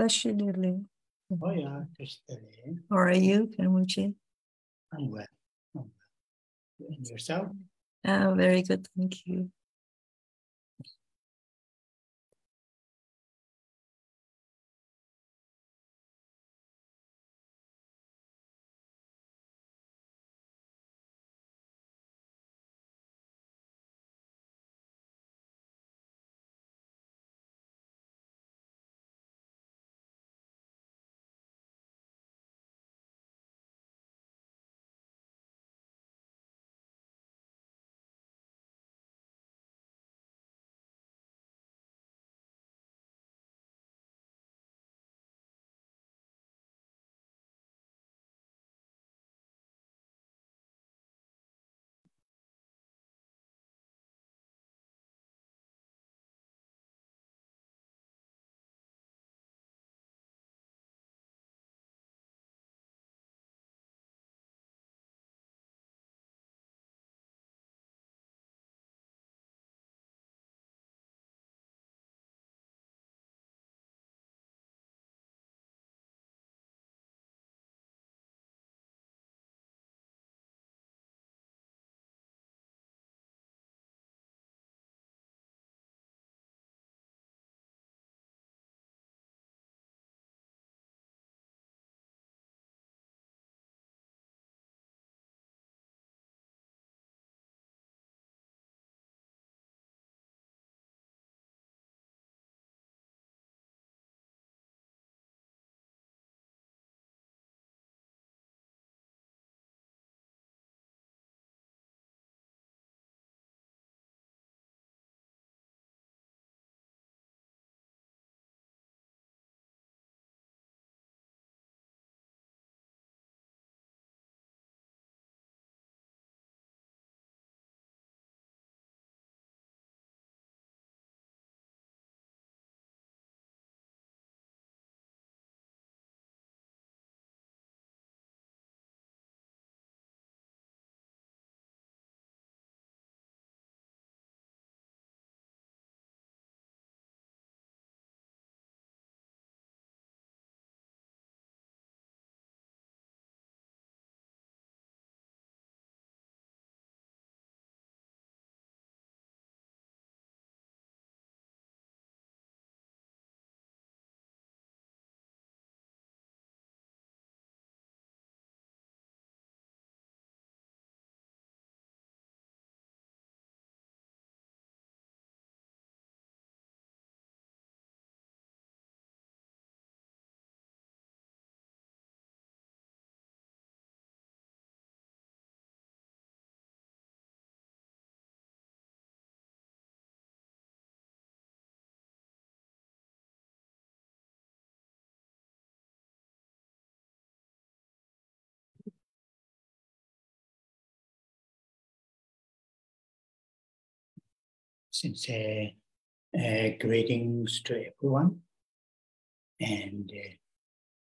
Especially Ling. Oh yeah, just Ling. How are you, Kenmuchi? I'm well. I'm well. And yourself? Oh, very good, thank you. Sincere greetings to everyone, and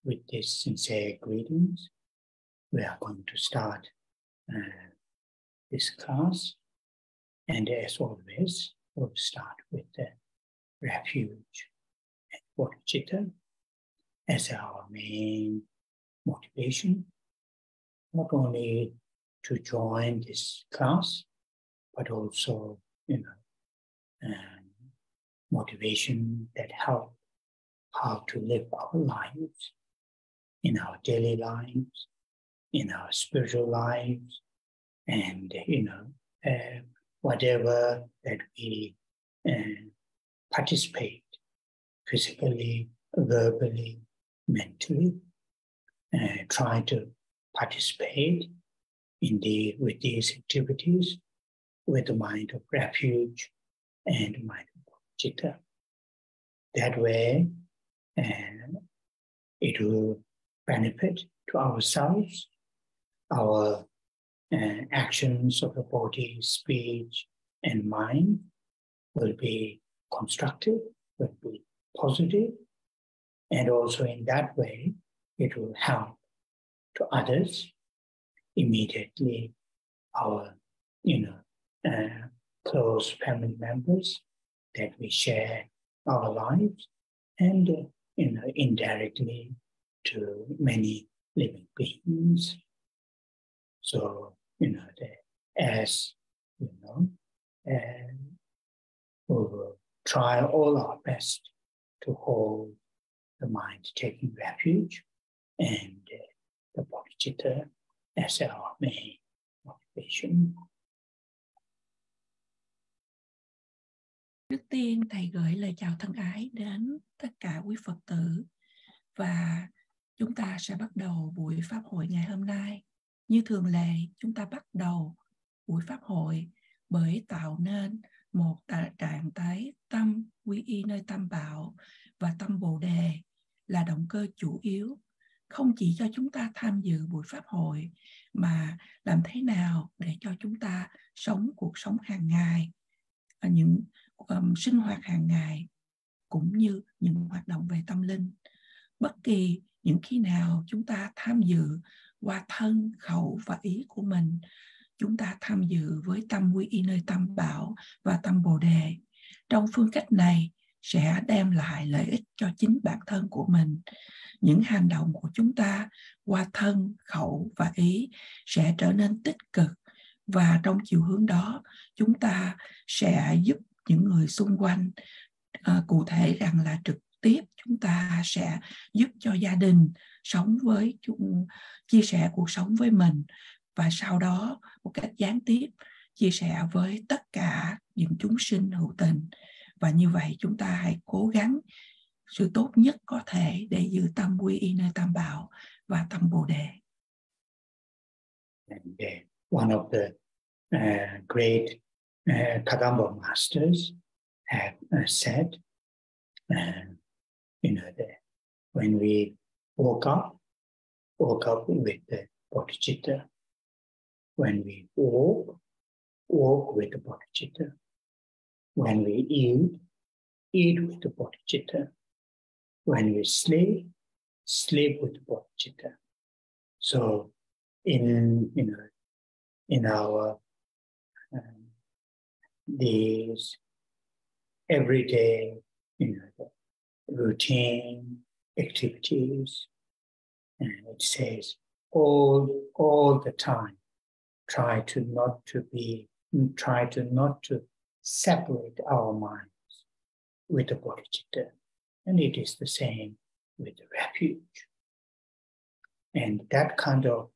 with these sincere greetings, we are going to start this class. And as always, we'll start with the refuge and bodhicitta as our main motivation, not only to join this class, but also, you know, motivation that help how to live our lives, in our daily lives, in our spiritual lives, and, you know, whatever that we participate physically, verbally, mentally, try to participate in with these activities with the mind of refuge and mind of bodhicitta. That way, it will benefit to ourselves, our actions of the body, speech, and mind will be constructive, will be positive, and also in that way, it will help to others immediately, our, you know, close family members that we share our lives, and indirectly to many living beings. So, as you know, we will try all our best to hold the mind taking refuge and the bodhicitta as our main motivation. Trước tiên, Thầy gửi lời chào thân ái đến tất cả quý Phật tử và chúng ta sẽ bắt đầu buổi Pháp hội ngày hôm nay. Như thường lệ, chúng ta bắt đầu buổi Pháp hội bởi tạo nên một trạng thái tâm quy y nơi Tam Bảo và tâm Bồ Đề là động cơ chủ yếu, không chỉ cho chúng ta tham dự buổi Pháp hội mà làm thế nào để cho chúng ta sống cuộc sống hàng ngày, những sinh hoạt hàng ngày cũng như những hoạt động về tâm linh. Bất kỳ những khi nào chúng ta tham dự qua thân, khẩu và ý của mình, chúng ta tham dự với tâm quy y nơi Tam Bảo và tâm Bồ Đề. Trong phương cách này sẽ đem lại lợi ích cho chính bản thân của mình. Những hành động của chúng ta qua thân, khẩu và ý sẽ trở nên tích cực, và trong chiều hướng đó chúng ta sẽ giúp những người xung quanh, cụ thể rằng là trực tiếp chúng ta sẽ giúp cho gia đình sống với, chia sẻ cuộc sống với mình, và sau đó một cách gián tiếp chia sẻ với tất cả những chúng sinh hữu tình. Và như vậy chúng ta hãy cố gắng sự tốt nhất có thể để giữ tâm quy y nơi Tam Bảo và tâm Bồ Đề. One of the great Kagamba masters have said, when we woke up with the bodhicitta. When we walk with the bodhicitta. When we eat with the bodhicitta. When we sleep with the bodhicitta. So, in our these everyday routine activities, and it says all the time try not to separate our minds with the bodhicitta, and it is the same with the refuge, and that kind of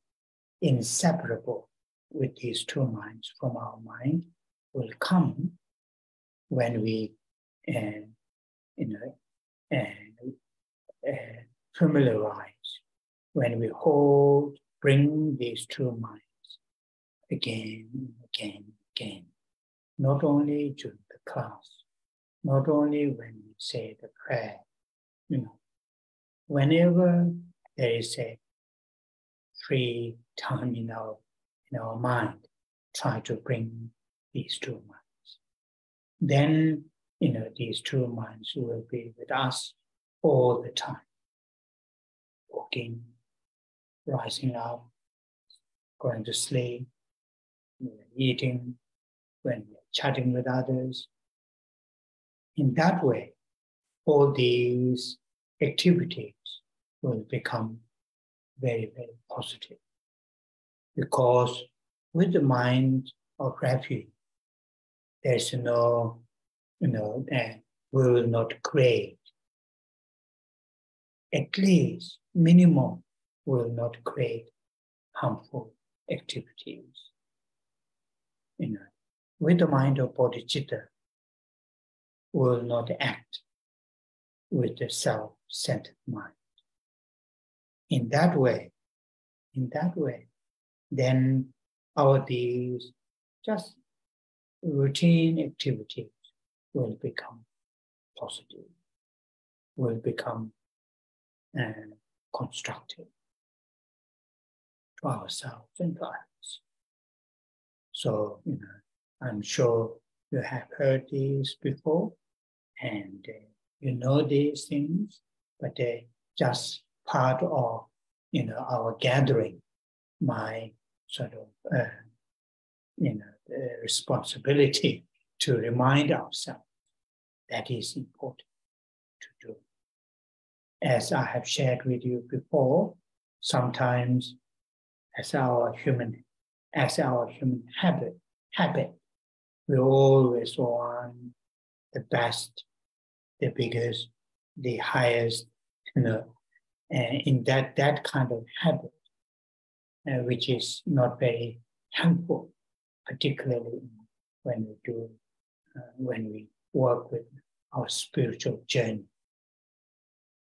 inseparable with these two minds from our mind will come when we familiarize, when we bring these two minds again, not only during the class, not only when we say the prayer, whenever there is a free time in our mind, try to bring these two minds. Then, these two minds will be with us all the time. Walking, rising up, going to sleep, eating, when we're chatting with others. In that way, all these activities will become very, very positive. Because with the mind of refuge, there is no, we will not crave. At least minimum, we will not crave harmful activities. With the mind of bodhicitta, we will not act with the self-centered mind. In that way. Then all these just routine activities will become positive, will become constructive to ourselves and to others. So, I'm sure you have heard these before, and you know these things, but they're just part of, our gathering. My sort of, responsibility to remind ourselves that is important to do. as I have shared with you before, sometimes as our human habit, we always want the best, the biggest, the highest, you know, and in that kind of habit, which is not very helpful, particularly when we do, when we work with our spiritual journey.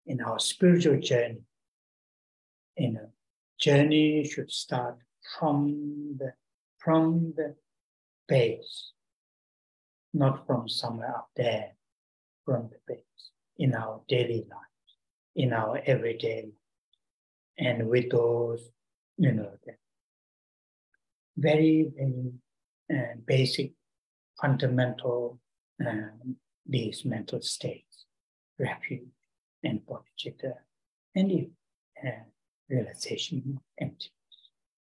In our spiritual journey, you know, journey should start from the base, not from somewhere up there, from the base, in our daily lives, in our everyday lives. And with those, you know, the very, very basic, fundamental, these mental states, refuge and bodhicitta, and if realization of emptiness.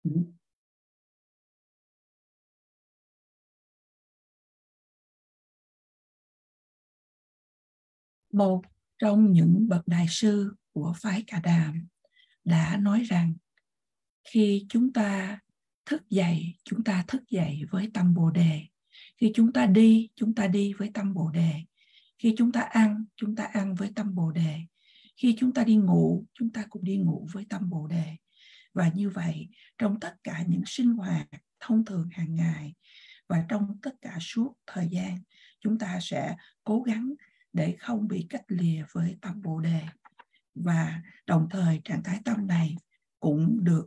Mm-hmm. Một trong những bậc đại sư của phái Cà Đàm đã nói rằng khi chúng ta thức dậy, chúng ta thức dậy với tâm Bồ Đề. Khi chúng ta đi với tâm Bồ Đề. Khi chúng ta ăn với tâm Bồ Đề. Khi chúng ta đi ngủ, chúng ta cũng đi ngủ với tâm Bồ Đề. Và như vậy, trong tất cả những sinh hoạt thông thường hàng ngày và trong tất cả suốt thời gian, chúng ta sẽ cố gắng để không bị cách lìa với tâm Bồ Đề. Và đồng thời trạng thái tâm này cũng được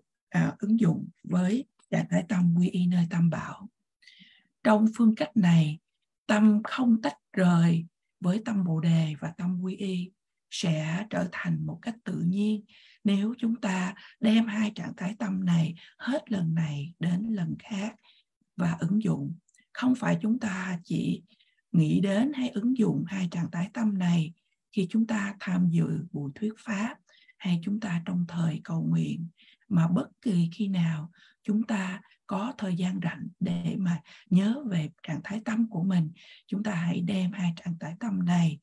ứng dụng với trạng thái tâm quy y nơi Tam Bảo. Trong phương cách này, tâm không tách rời với tâm Bồ Đề và tâm quy y sẽ trở thành một cách tự nhiên nếu chúng ta đem hai trạng thái tâm này hết lần này đến lần khác và ứng dụng. Không phải chúng ta chỉ nghĩ đến hay ứng dụng hai trạng thái tâm này khi chúng ta tham dự buổi thuyết pháp hay chúng ta trong thời cầu nguyện, mà bất kỳ khi nào chúng ta có thời gian rảnh để mà nhớ về trạng thái tâm của mình, chúng ta hãy đem hai trạng thái tâm này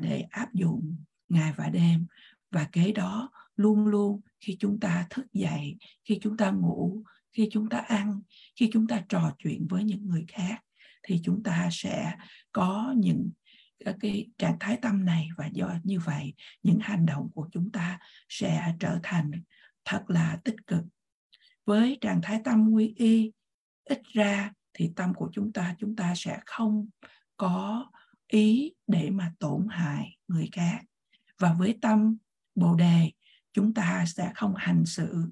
để áp dụng ngày và đêm. Và kế đó, luôn luôn khi chúng ta thức dậy, khi chúng ta ngủ, khi chúng ta ăn, khi chúng ta trò chuyện với những người khác, thì chúng ta sẽ có những cái trạng thái tâm này, và do như vậy những hành động của chúng ta sẽ trở thành thật là tích cực. Với trạng thái tâm quy y, ít ra thì tâm của chúng ta sẽ không có ý để mà tổn hại người khác. Và với tâm Bồ Đề, chúng ta sẽ không hành xử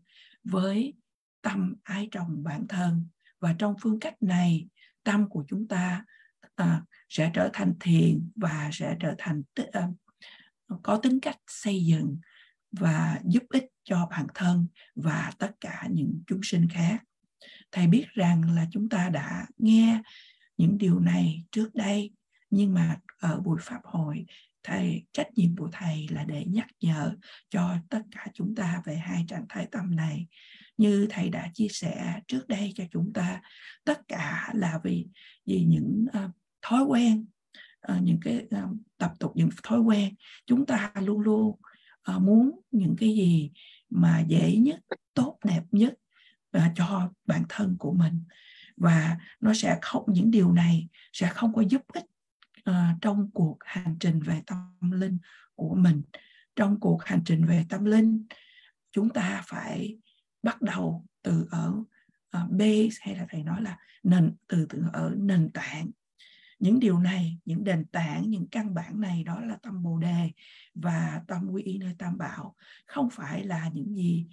với tâm ái trọng bản thân. Và trong phương cách này, tâm của chúng ta sẽ trở thành thiền và sẽ trở thành có tính cách xây dựng và giúp ích cho bản thân và tất cả những chúng sinh khác. Thầy biết rằng là chúng ta đã nghe những điều này trước đây, nhưng mà ở buổi pháp hội, thầy, trách nhiệm của thầy là để nhắc nhở cho tất cả chúng ta về hai trạng thái tâm này. Như thầy đã chia sẻ trước đây cho chúng ta, tất cả là vì những thói quen, những cái tập tục, những thói quen. Chúng ta luôn luôn muốn những cái gì mà dễ nhất, tốt đẹp nhất cho bản thân của mình. Và nó sẽ không, những điều này sẽ không có giúp ích trong cuộc hành trình về tâm linh của mình. Trong cuộc hành trình về tâm linh, chúng ta phải bắt đầu từ ở base, hay là thầy nói là từ ở nền tảng. Những điều này, những nền tảng, những căn bản này, đó là tâm Bồ Đề và tâm quy y nơi Tam Bảo. Không phải là những gì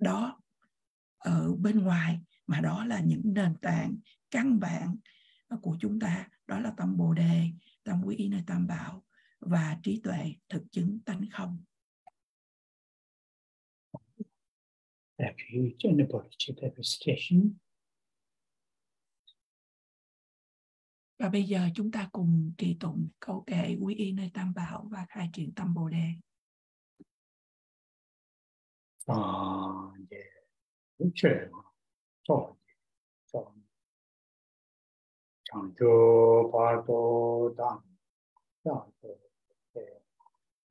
đó ở bên ngoài, mà đó là những nền tảng căn bản của chúng ta. Đó là tâm Bồ Đề, tâm quy y nơi Tam Bảo và trí tuệ thực chứng tánh không. Refuge and bodhicitta visitation. Và bây giờ chúng ta cùng trì tụng câu kệ quy y nơi Tam Bảo và khai triển tâm Bồ Đề.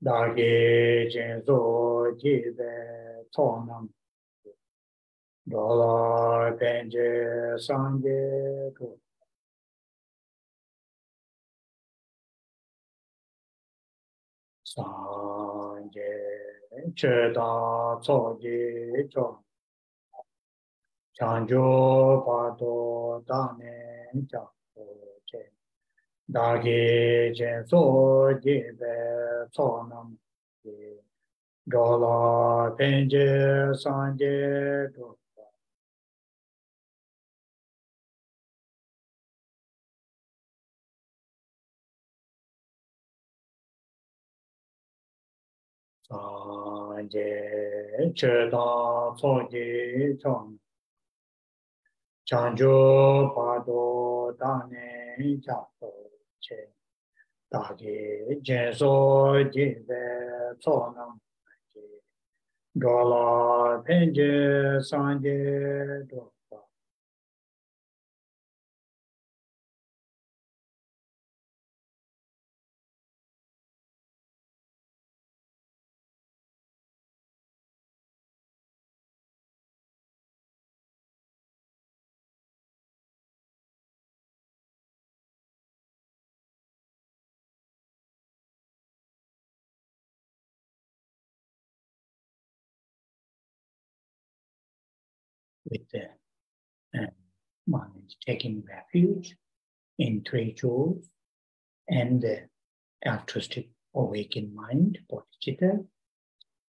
Dage Jenzo Jibe Tonam Dollar Benje Sange Go. Sange Cheda Togi Chong Chanjo Pato Dane Chapo Chen. Dagi Jenzo Jibe Tonam Dollar Benje Sange Go. Sanje Cheda Togi Chong Chanjo Pado Dane Chapo Che Dagi Jenzo Jive Tonam Gala Penje Sanje Do. With one is taking refuge in Three Jewels and the altruistic awakened mind, bodhicitta,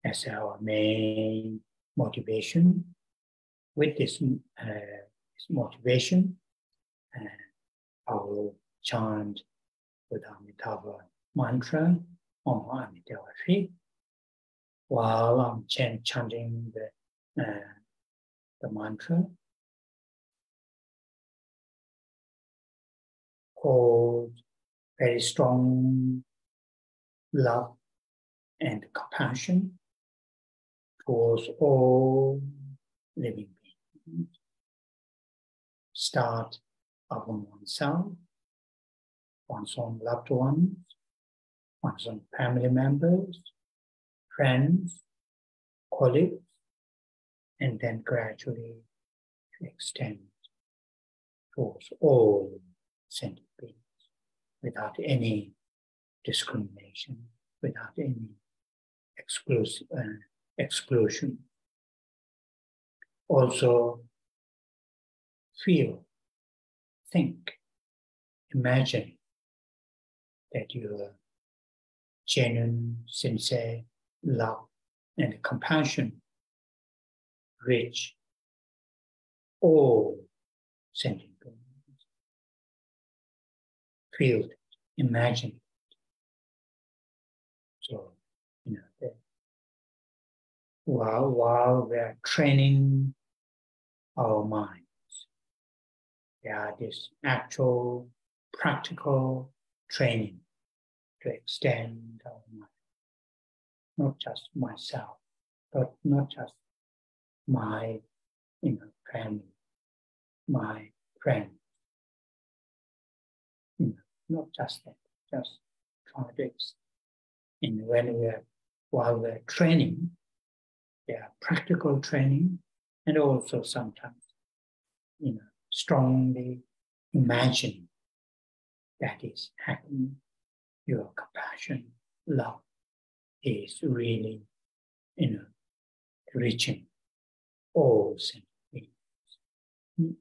as our main motivation. With this motivation, I will chant with Amitabha mantra, Om Amitayevah, while I'm chanting the mantra. Hold very strong love and compassion towards all living beings. Start upon oneself, one's own loved ones, one's own family members, friends, colleagues, and then gradually to extend towards all sentient beings without any discrimination, without any exclusion. Also feel, think, imagine that your genuine, sincere love and compassion reach all sentient beings. Feel it, imagine it. So, while we are training our minds, there are this actual practical training to extend our mind. Not just myself, but not just my family, my friends. Not just that, just projects. And while we're training, there are practical training, and also sometimes, strongly imagine that is happening. Your compassion, love is really, reaching all sentient beings.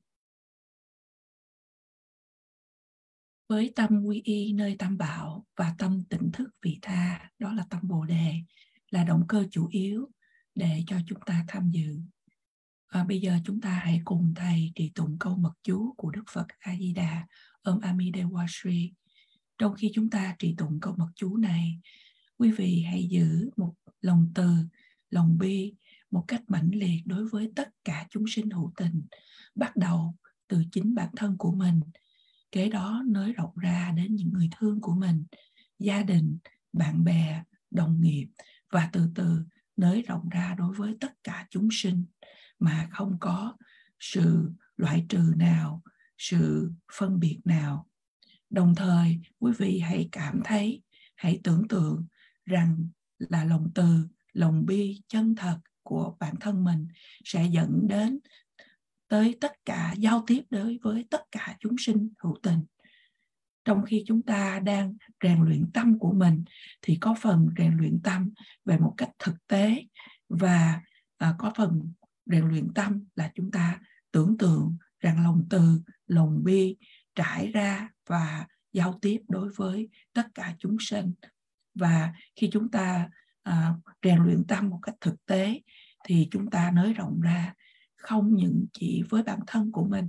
Với tâm quy y nơi tam bảo và tâm tỉnh thức vị tha, đó là tâm Bồ Đề, là động cơ chủ yếu để cho chúng ta tham dự. Và bây giờ chúng ta hãy cùng thầy trì tụng câu mật chú của Đức Phật A Di Đà, Om Amitayevah Shri. Trong khi chúng ta trì tụng câu mật chú này, quý vị hãy giữ một lòng từ, lòng bi một cách mãnh liệt đối với tất cả chúng sinh hữu tình, bắt đầu từ chính bản thân của mình, kế đó nới rộng ra đến những người thương của mình, gia đình, bạn bè, đồng nghiệp, và từ từ nới rộng ra đối với tất cả chúng sinh mà không có sự loại trừ nào, sự phân biệt nào. Đồng thời, quý vị hãy cảm thấy, hãy tưởng tượng rằng là lòng từ, lòng bi chân thật của bản thân mình sẽ dẫn đến tới tất cả giao tiếp đối với tất cả chúng sinh hữu tình. Trong khi chúng ta đang rèn luyện tâm của mình thì có phần rèn luyện tâm về một cách thực tế và có phần rèn luyện tâm là chúng ta tưởng tượng rằng lòng từ, lòng bi trải ra và giao tiếp đối với tất cả chúng sinh. Và khi chúng ta rèn luyện tâm một cách thực tế thì chúng ta nới rộng ra không những chỉ với bản thân của mình,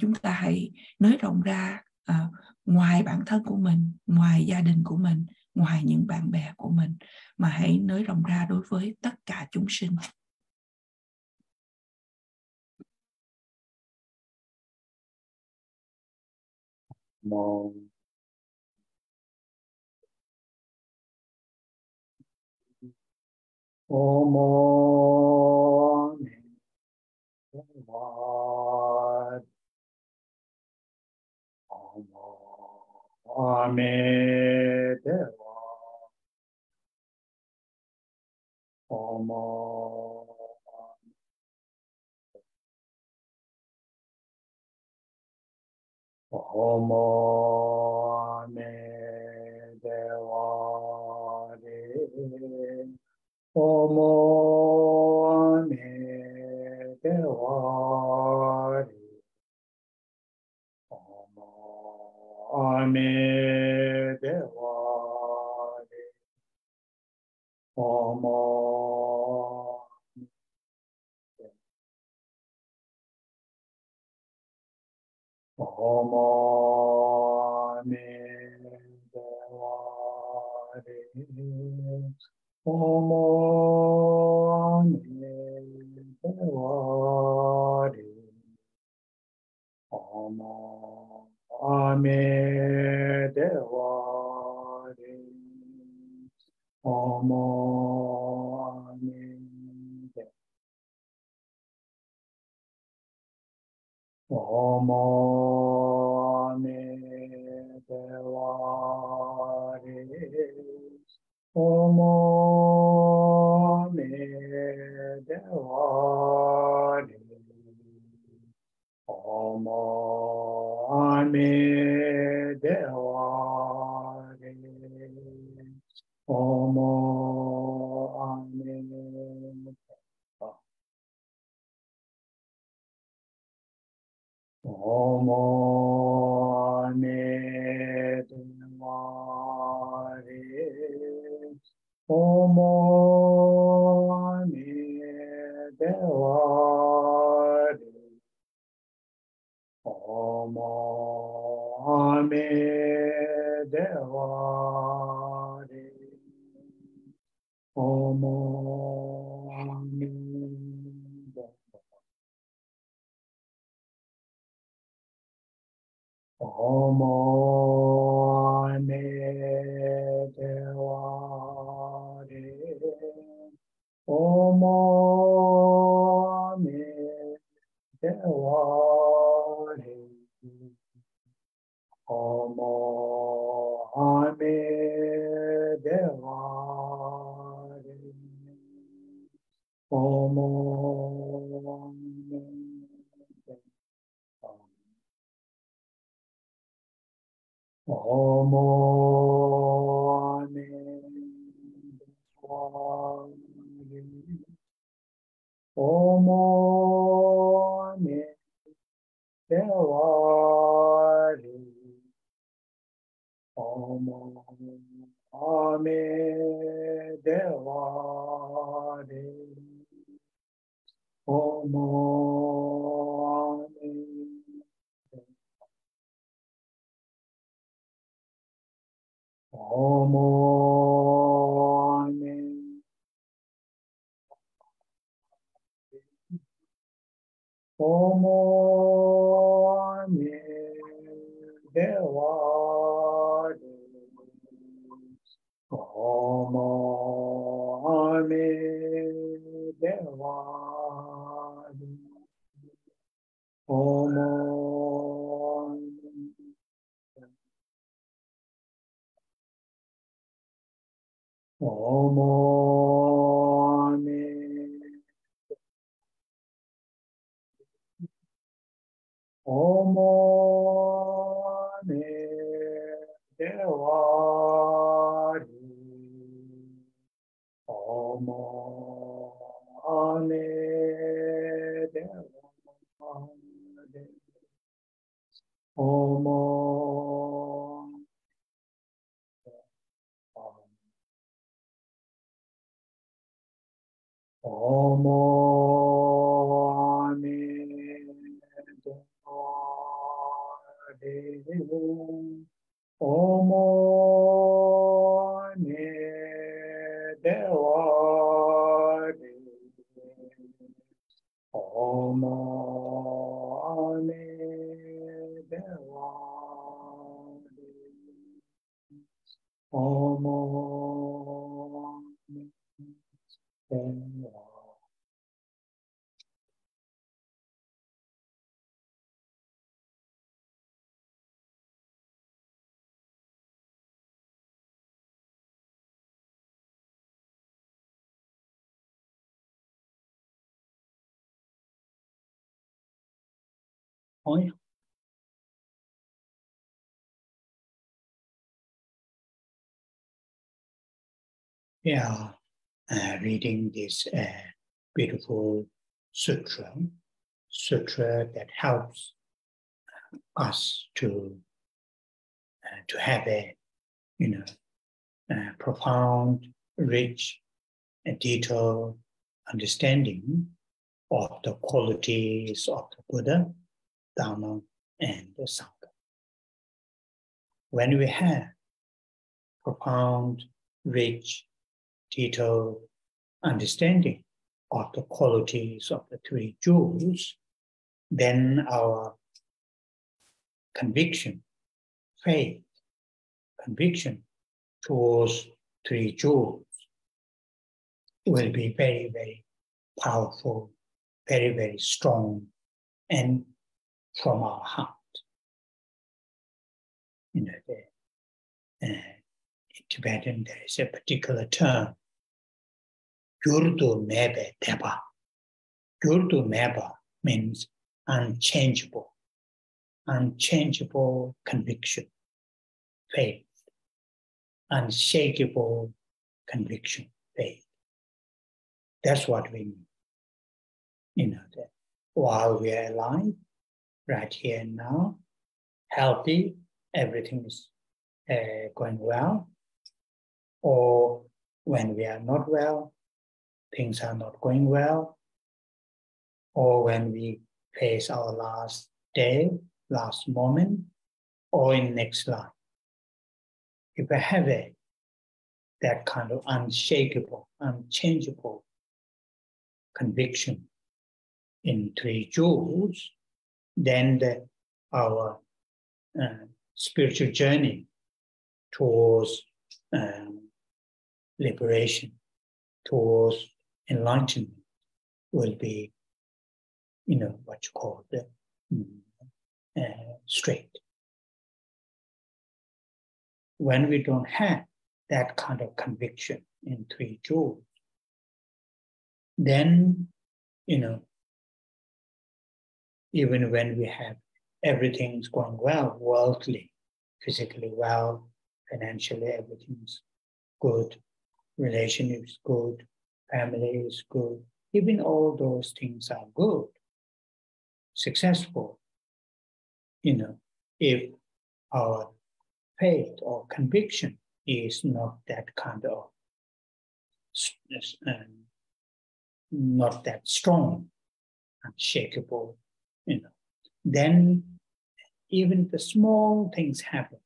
chúng ta hãy nới rộng ra ngoài bản thân của mình, ngoài gia đình của mình, ngoài những bạn bè của mình, mà hãy nới rộng ra đối với tất cả chúng sinh. Om Amitayevah, Om Amitayevah, Om Amitayevah, Amitabha, Om Amitayevah, Amitayevah, Om Amitayevah, Om Amitayevah, Om Amitayevah, Om Amitayevah, Om Amitayevah, Om Amitayevah, Om Amitayevah, Om Amitayevah, Om Amitayevah, Om Amitayevah, Om Amitayevah, Om Amitayevah, Om Amitayevah, Om Amitayevah, Om Amitayevah, Om Amitayevah, Om Amitayevah, Om Amitayevah, Om Amitayevah, Om Amitayevah, Om Amitayevah, Om Amitayevah. Om Amitayevah. Om Amitayevah. Om Amitayevah. Om Amitayevah. Om Amitayevah. Hỏi không? We are reading this beautiful sutra that helps us to have a profound, rich, and detailed understanding of the qualities of the Buddha, Dharma, and the Sangha. When we have profound, rich, detailed understanding of the qualities of the Three Jewels, then our conviction towards Three Jewels will be very, very powerful, very, very strong, and from our heart. In Tibetan, there is a particular term, Gyurtu Mebe Deba. Gyurtu Meba means unchangeable conviction, faith, unshakable conviction, faith. That's what we need. While we are alive, right here and now, healthy, everything is going well, or when we are not well, things are not going well, or when we face our last day, last moment, or in next life. If we have that kind of unshakable, unchangeable conviction in Three Jewels, then our spiritual journey towards liberation, towards enlightenment, will be, what you call the straight. When we don't have that kind of conviction in Three Jewels, then, even when we have everything's going well, worldly, physically well, financially everything's good, relationships good, family is good, even all those things are good, successful. If our faith or conviction is not that kind of, not that strong, unshakable, then even the small things happen,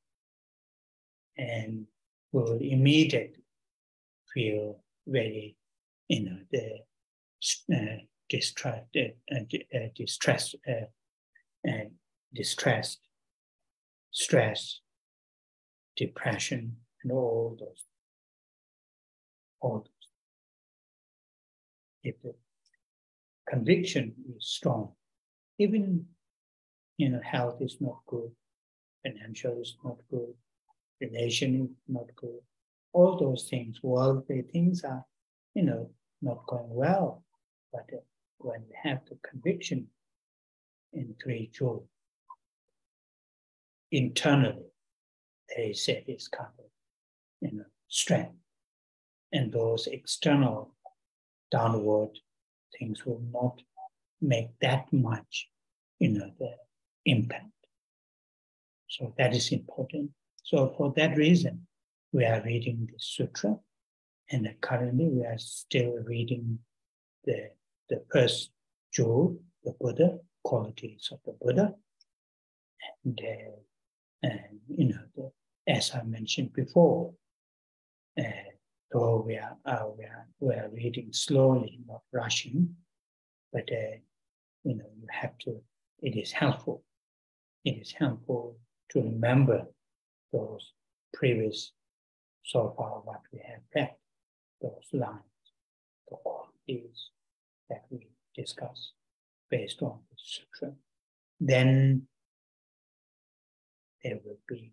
and we will immediately feel very, distressed, stress, depression, and all those. If the conviction is strong, even health is not good, financial is not good, relation is not good, all those things, worldly things are, you know, not going well. But when we have the conviction in Three Jewels, internally, there is this kind of, you know, strength, and those external downward things will not make that much, you know, the impact. So that is important. So for that reason, we are reading the sutra, and currently we are still reading the first jewel, the Buddha, qualities of the Buddha. And you know, as I mentioned before, though we are reading slowly, not rushing, but you know, you have to. It is helpful. It is helpful to remember those previous, so far what we have read, those lines, the qualities that we discuss based on the sutra. Then there will be,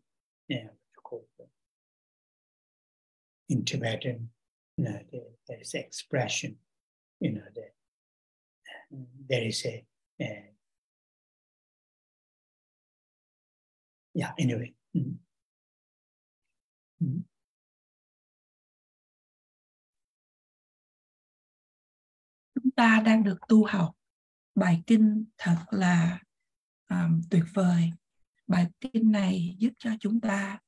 in Tibetan, you know, there is expression, you know, there is a yeah, anyway. Mm-hmm. Mm-hmm. Chúng ta đang được tu học bài kinh thật là tuyệt vời. Bài kinh này giúp cho chúng ta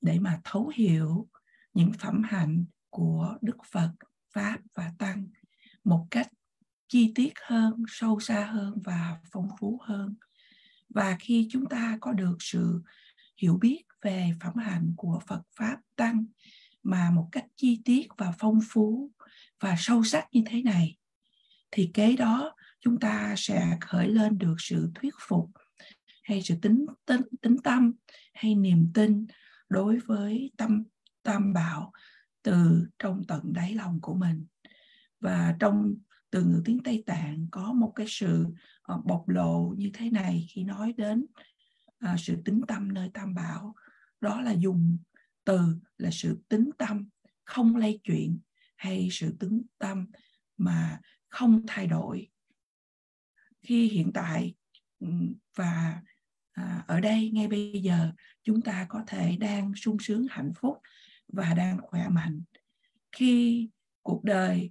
để mà thấu hiểu những phẩm hạnh của Đức Phật, Pháp và Tăng một cách chi tiết hơn, sâu xa hơn và phong phú hơn. Và khi chúng ta có được sự hiểu biết về phẩm hạnh của Phật, Pháp, Tăng mà một cách chi tiết và phong phú và sâu sắc như thế này, thì kế đó chúng ta sẽ khởi lên được sự thuyết phục hay sự tính tâm hay niềm tin đối với tam bảo từ trong tận đáy lòng của mình. Và trong từ ngữ tiếng Tây Tạng có một cái sự bộc lộ như thế này khi nói đến sự tính tâm nơi tam bảo. Đó là dùng từ là sự tính tâm không lay chuyển hay sự tính tâm mà không thay đổi. Khi hiện tại và ở đây ngay bây giờ chúng ta có thể đang sung sướng hạnh phúc và đang khỏe mạnh. Khi cuộc đời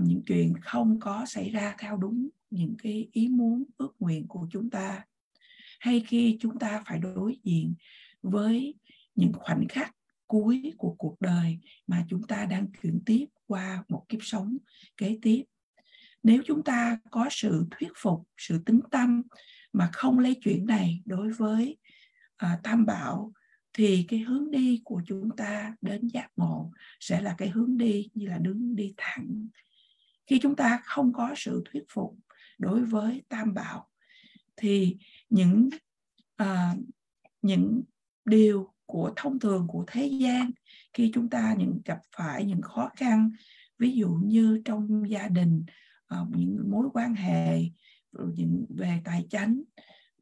những chuyện không có xảy ra theo đúng những cái ý muốn ước nguyện của chúng ta, hay khi chúng ta phải đối diện với những khoảnh khắc cuối của cuộc đời mà chúng ta đang chuyển tiếp qua một kiếp sống kế tiếp, nếu chúng ta có sự thuyết phục, sự tính tâm mà không lấy chuyện này đối với tam bảo, thì cái hướng đi của chúng ta đến giác ngộ sẽ là cái hướng đi như là đứng đi thẳng. Khi chúng ta không có sự thuyết phục đối với tam bảo, thì những điều của thông thường của thế gian, khi chúng ta gặp phải những khó khăn, ví dụ như trong gia đình, những mối quan hệ, về tài chánh,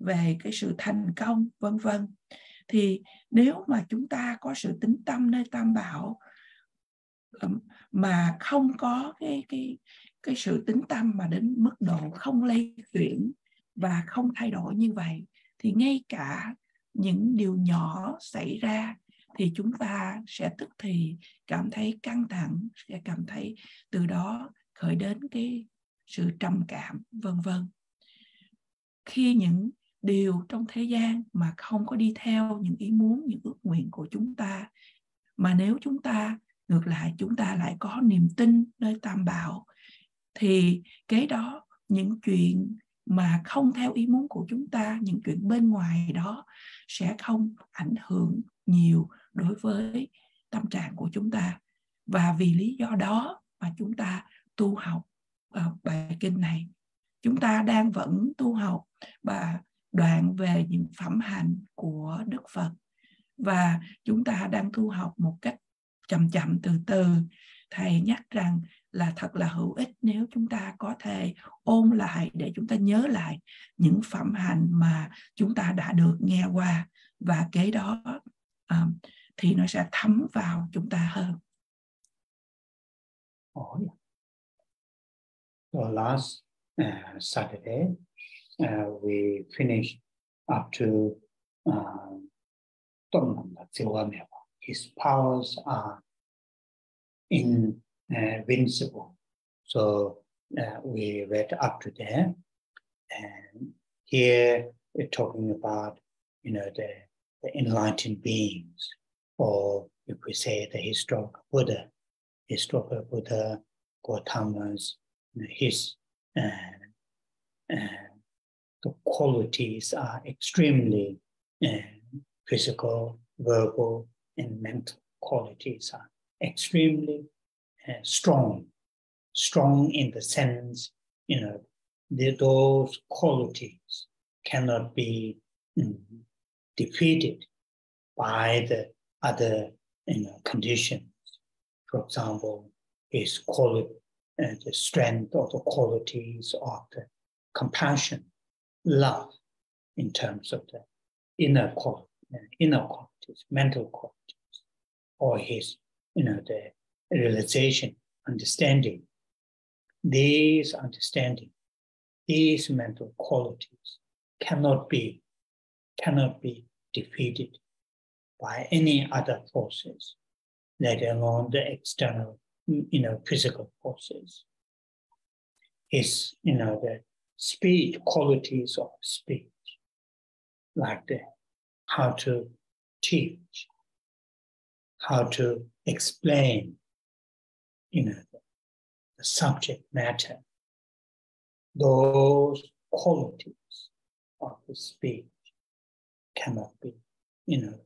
về cái sự thành công, vân vân, thì nếu mà chúng ta có sự tính tâm nơi tam bảo mà không có cái sự tính tâm mà đến mức độ không lay chuyển và không thay đổi như vậy, thì ngay cả những điều nhỏ xảy ra thì chúng ta sẽ tức thì cảm thấy căng thẳng, sẽ cảm thấy từ đó khởi đến cái sự trầm cảm, vân vân. Khi những điều trong thế gian mà không có đi theo những ý muốn, những ước nguyện của chúng ta, mà nếu chúng ta ngược lại, chúng ta lại có niềm tin nơi tam bảo, thì kế đó những chuyện mà không theo ý muốn của chúng ta, những chuyện bên ngoài đó sẽ không ảnh hưởng nhiều đối với tâm trạng của chúng ta. Và vì lý do đó mà chúng ta tu học bài kinh này. Chúng ta đang vẫn tu học và đoạn về những phẩm hạnh của Đức Phật, và chúng ta đang tu học một cách chậm chậm từ từ. Thầy nhắc rằng là thật là hữu ích nếu chúng ta có thể ôn lại để chúng ta nhớ lại những phẩm hạnh mà chúng ta đã được nghe qua, và kế đó thì nó sẽ thấm vào chúng ta hơn. Oh, yeah. So last Saturday we finished up to Om Amitayevah. His powers are invincible. So we read up to there, and here we're talking about, you know, the enlightened beings, or if we say the historical Buddha, Gautama's, you know, his the qualities are extremely physical, verbal, and mental qualities are extremely strong in the sense, you know, those qualities cannot be defeated by the other, you know, conditions. For example, his quality, the strength or the qualities of the compassion, love, in terms of the inner quality, inner qualities, mental qualities, or his, you know, the realization, understanding. These understanding, these mental qualities cannot be defeated by any other forces, let alone the external, you know, physical forces. His, you know, the speech, qualities of speech, like the how to teach, how to explain, you know, the subject matter. Those qualities of the speech cannot be, you know,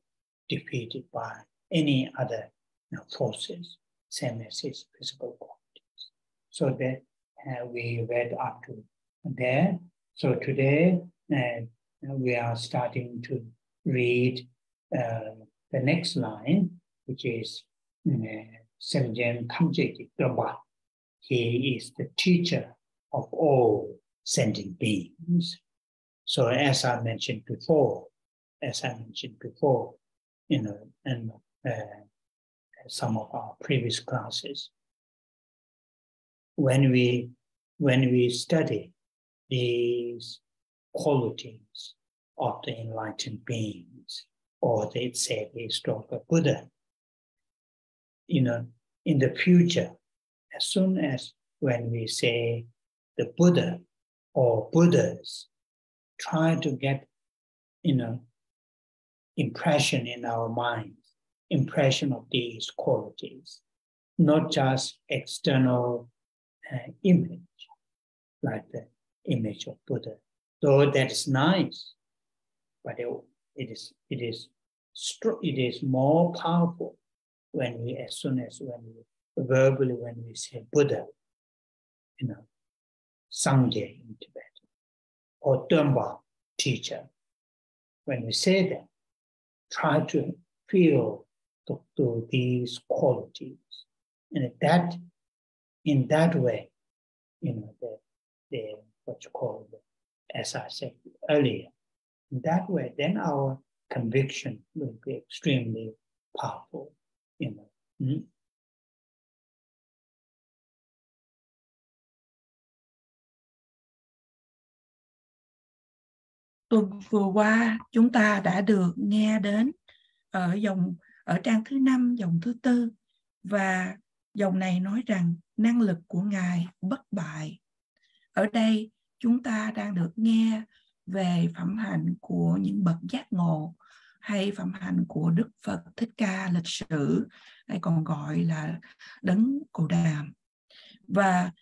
defeated by any other, you know, forces, same as his physical qualities. So that we read up to there. So today we are starting to read the next line, which is Semjen Kamjeki Draba. He is the teacher of all sentient beings. So as I mentioned before, you know, and some of our previous classes, when we study these qualities of the enlightened beings, or they'd say the historical Buddha, you know, in the future, as soon as when we say the Buddha or Buddhas, try to get, you know, impression in our minds, impression of these qualities, not just external image, like the image of Buddha. Though that is nice, but it is more powerful when we, as soon as when we verbally, when we say Buddha, you know, Sangha in Tibet, or Dhamma, teacher. When we say that, try to feel to these qualities, and that, in that way, you know, the what you call, as I said earlier, in that way, then our conviction will be extremely powerful, you know. Tuần vừa qua chúng ta đã được nghe đến ở trang thứ 5, dòng thứ 4, và dòng này nói rằng năng lực của Ngài bất bại. Ở đây chúng ta đang được nghe về phẩm hạnh của những bậc giác ngộ, hay phẩm hạnh của Đức Phật Thích Ca lịch sử, hay còn gọi là Đấng Cồ Đàm. Và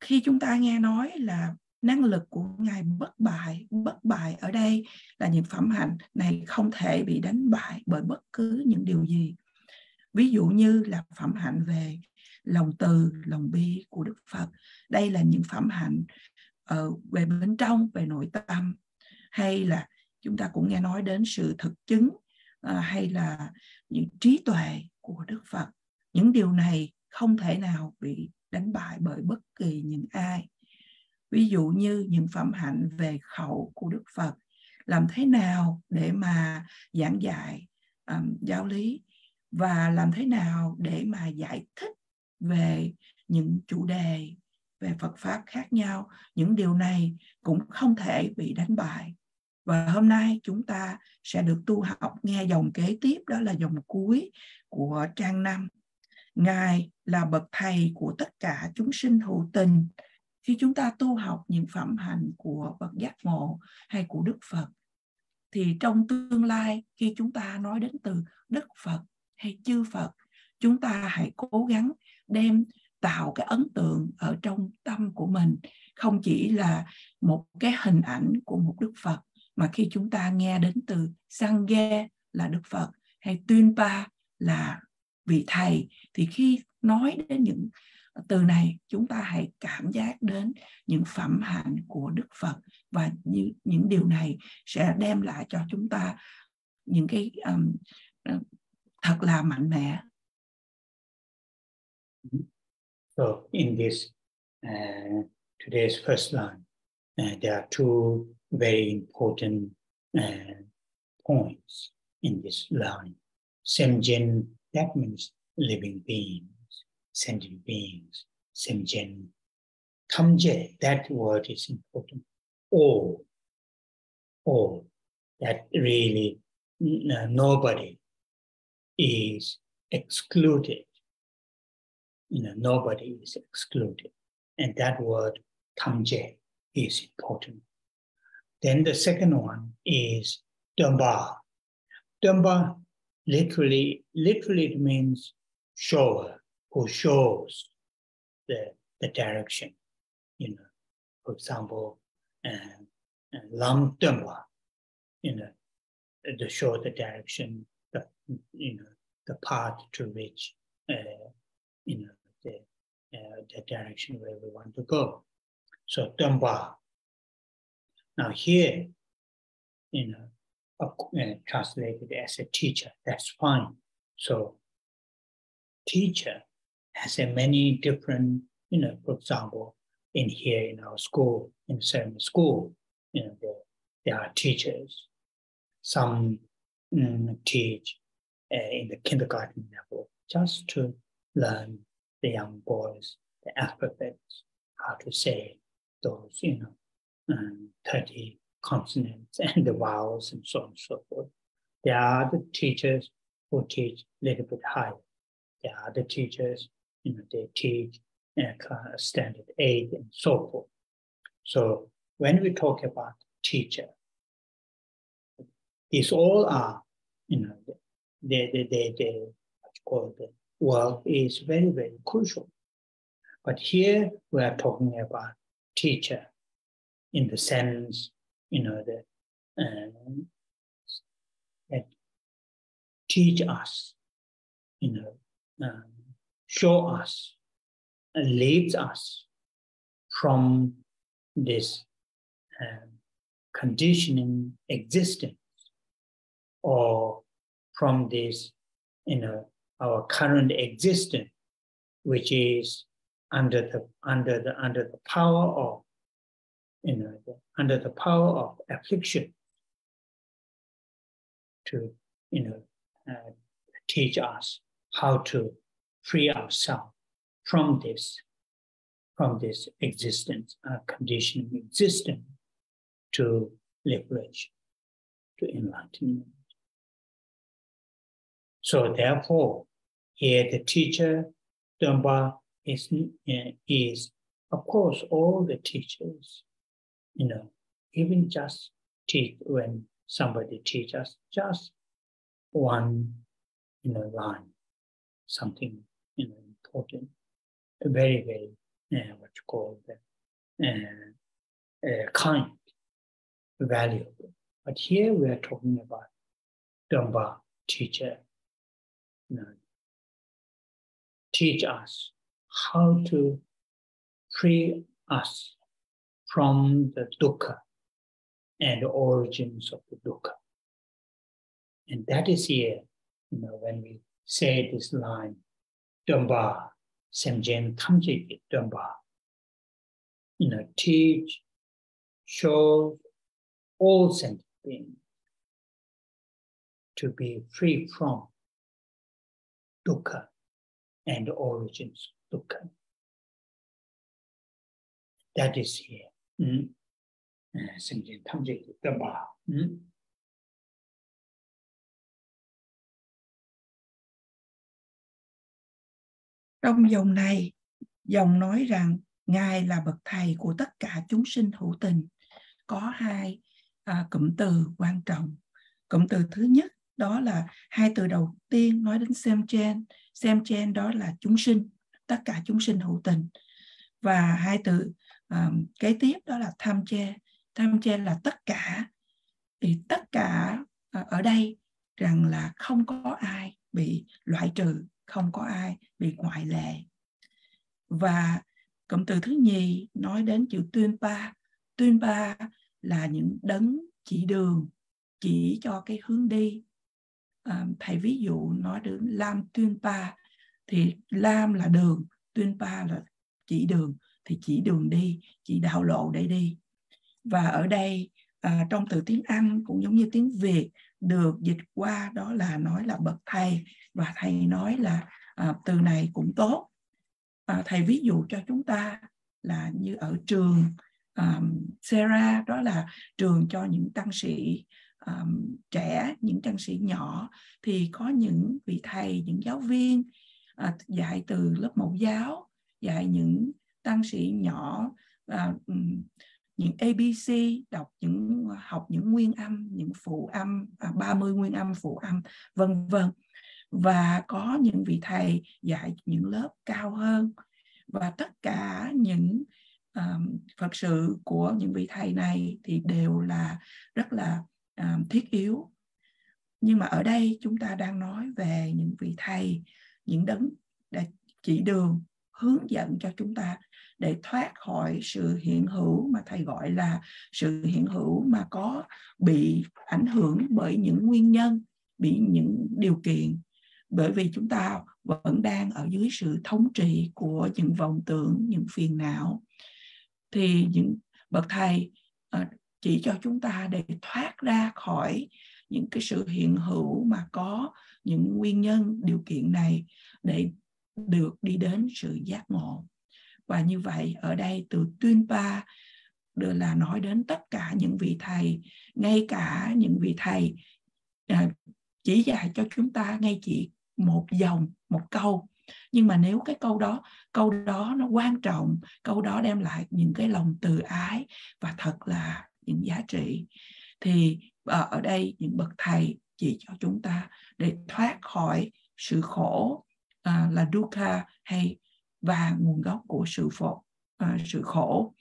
khi chúng ta nghe nói là năng lực của Ngài bất bại ở đây là những phẩm hạnh này không thể bị đánh bại bởi bất cứ những điều gì. Ví dụ như là phẩm hạnh về lòng từ, lòng bi của Đức Phật. Đây là những phẩm hạnh về bên trong, về nội tâm. Hay là chúng ta cũng nghe nói đến sự thực chứng, hay là những trí tuệ của Đức Phật. Những điều này không thể nào bị đánh bại bởi bất kỳ những ai. Ví dụ như những phẩm hạnh về khẩu của Đức Phật, làm thế nào để mà giảng dạy giáo lý và làm thế nào để mà giải thích về những chủ đề về Phật Pháp khác nhau. Những điều này cũng không thể bị đánh bại. Và hôm nay chúng ta sẽ được tu học nghe dòng kế tiếp, đó là dòng cuối của trang 5. Ngài là bậc thầy của tất cả chúng sinh hữu tình. Khi chúng ta tu học những phẩm hạnh của bậc giác ngộ hay của Đức Phật, thì trong tương lai khi chúng ta nói đến từ Đức Phật hay chư Phật, chúng ta hãy cố gắng đem tạo cái ấn tượng ở trong tâm của mình, không chỉ là một cái hình ảnh của một Đức Phật, mà khi chúng ta nghe đến từ Sangha là Đức Phật hay Tunpa là vị thầy, thì khi nói đến những từ này chúng ta hãy cảm giác đến những phẩm hạnh của Đức Phật, và những điều này sẽ đem lại cho chúng ta những cái thật là mạnh mẽ. So in this today's first line, there are two very important points in this line. Semjin, that means living being. Sentient beings, Semjin. Kamje, that word is important. All, that really nobody is excluded. Nobody is excluded. And that word, Kamje, is important. Then the second one is Dhamma. Dhamma literally it means shower, who shows the direction, you know. For example, Lam Dhamma, you know, to show the direction, the path to which, the direction where we want to go. So Dhamma. Now here, translated as a teacher, that's fine. So teacher has a many different, for example, in here in our school, in certain school, there are teachers. Some teach in the kindergarten level just to learn the young boys, the alphabets, how to say those, 30 consonants and the vowels and so on and so forth. There are the teachers who teach a little bit higher. There are the teachers, they teach standard 8 and so forth. So when we talk about teacher, these all are, the work is very, very crucial. But here we are talking about teacher in the sense, that teach us, show us, leads us from this conditioning existence, or from this, our current existence, which is under the power of, under the power of affliction, to teach us how to free ourselves from this existence, conditioning existence, to liberation, to enlightenment. So therefore, here the teacher, Dhamma is of course all the teachers, even just teach when somebody teaches just one line. Something important, very, very kind, valuable. But here we are talking about Dhamma, teacher, teach us how to free us from the dukkha and the origins of the dukkha. And that is here, when we say this line, Dhamma, Semjin, Kamjit, Dhamma. Teach, show all sentient beings. to be free from dukkha and origins of dukkha. That is here. Trong dòng này, dòng nói rằng Ngài là bậc thầy của tất cả chúng sinh hữu tình. Có hai cụm từ quan trọng. Cụm từ thứ nhất đó là hai từ đầu tiên nói đến Semchen. Semchen đó là chúng sinh, tất cả chúng sinh hữu tình. Và hai từ kế tiếp đó là Thamche. Thamche là tất cả. Thì tất cả ở đây rằng là không có ai bị loại trừ, không có ai bị ngoại lệ. Và cụm từ thứ nhì nói đến chữ Tunpa. Tunpa là những đấng chỉ đường, chỉ cho cái hướng đi. Thầy ví dụ nói đến Lam Tunpa, thì Lam là đường, Tunpa là chỉ đường, thì chỉ đường đi, chỉ đạo lộ để đi. Và ở đây trong từ tiếng Anh cũng giống như tiếng Việt được dịch qua đó là nói là bậc thầy, và thầy nói là từ này cũng tốt. Thầy ví dụ cho chúng ta là như ở trường Sera, đó là trường cho những tăng sĩ trẻ, những tăng sĩ nhỏ, thì có những vị thầy, những giáo viên dạy từ lớp mẫu giáo, dạy những tăng sĩ nhỏ những ABC, học những nguyên âm, những phụ âm, 30 nguyên âm, phụ âm, vân vân. Và có những vị thầy dạy những lớp cao hơn. Và tất cả những Phật sự của những vị thầy này thì đều là rất là thiết yếu. Nhưng mà ở đây chúng ta đang nói về những vị thầy, những đấng đã chỉ đường, hướng dẫn cho chúng ta để thoát khỏi sự hiện hữu mà thầy gọi là sự hiện hữu mà có bị ảnh hưởng bởi những nguyên nhân, bị những điều kiện. Bởi vì chúng ta vẫn đang ở dưới sự thống trị của những vọng tưởng, những phiền não. Thì những bậc thầy chỉ cho chúng ta để thoát ra khỏi những cái sự hiện hữu mà có những nguyên nhân, điều kiện này để được đi đến sự giác ngộ. Và như vậy ở đây từ Tunpa được là nói đến tất cả những vị thầy, ngay cả những vị thầy chỉ dạy cho chúng ta ngay chỉ một dòng, một câu. Nhưng mà nếu cái câu đó nó quan trọng, câu đó đem lại những cái lòng từ ái và thật là những giá trị, thì ở đây những bậc thầy chỉ cho chúng ta để thoát khỏi sự khổ là dukkha hay và nguồn gốc của sự khổ.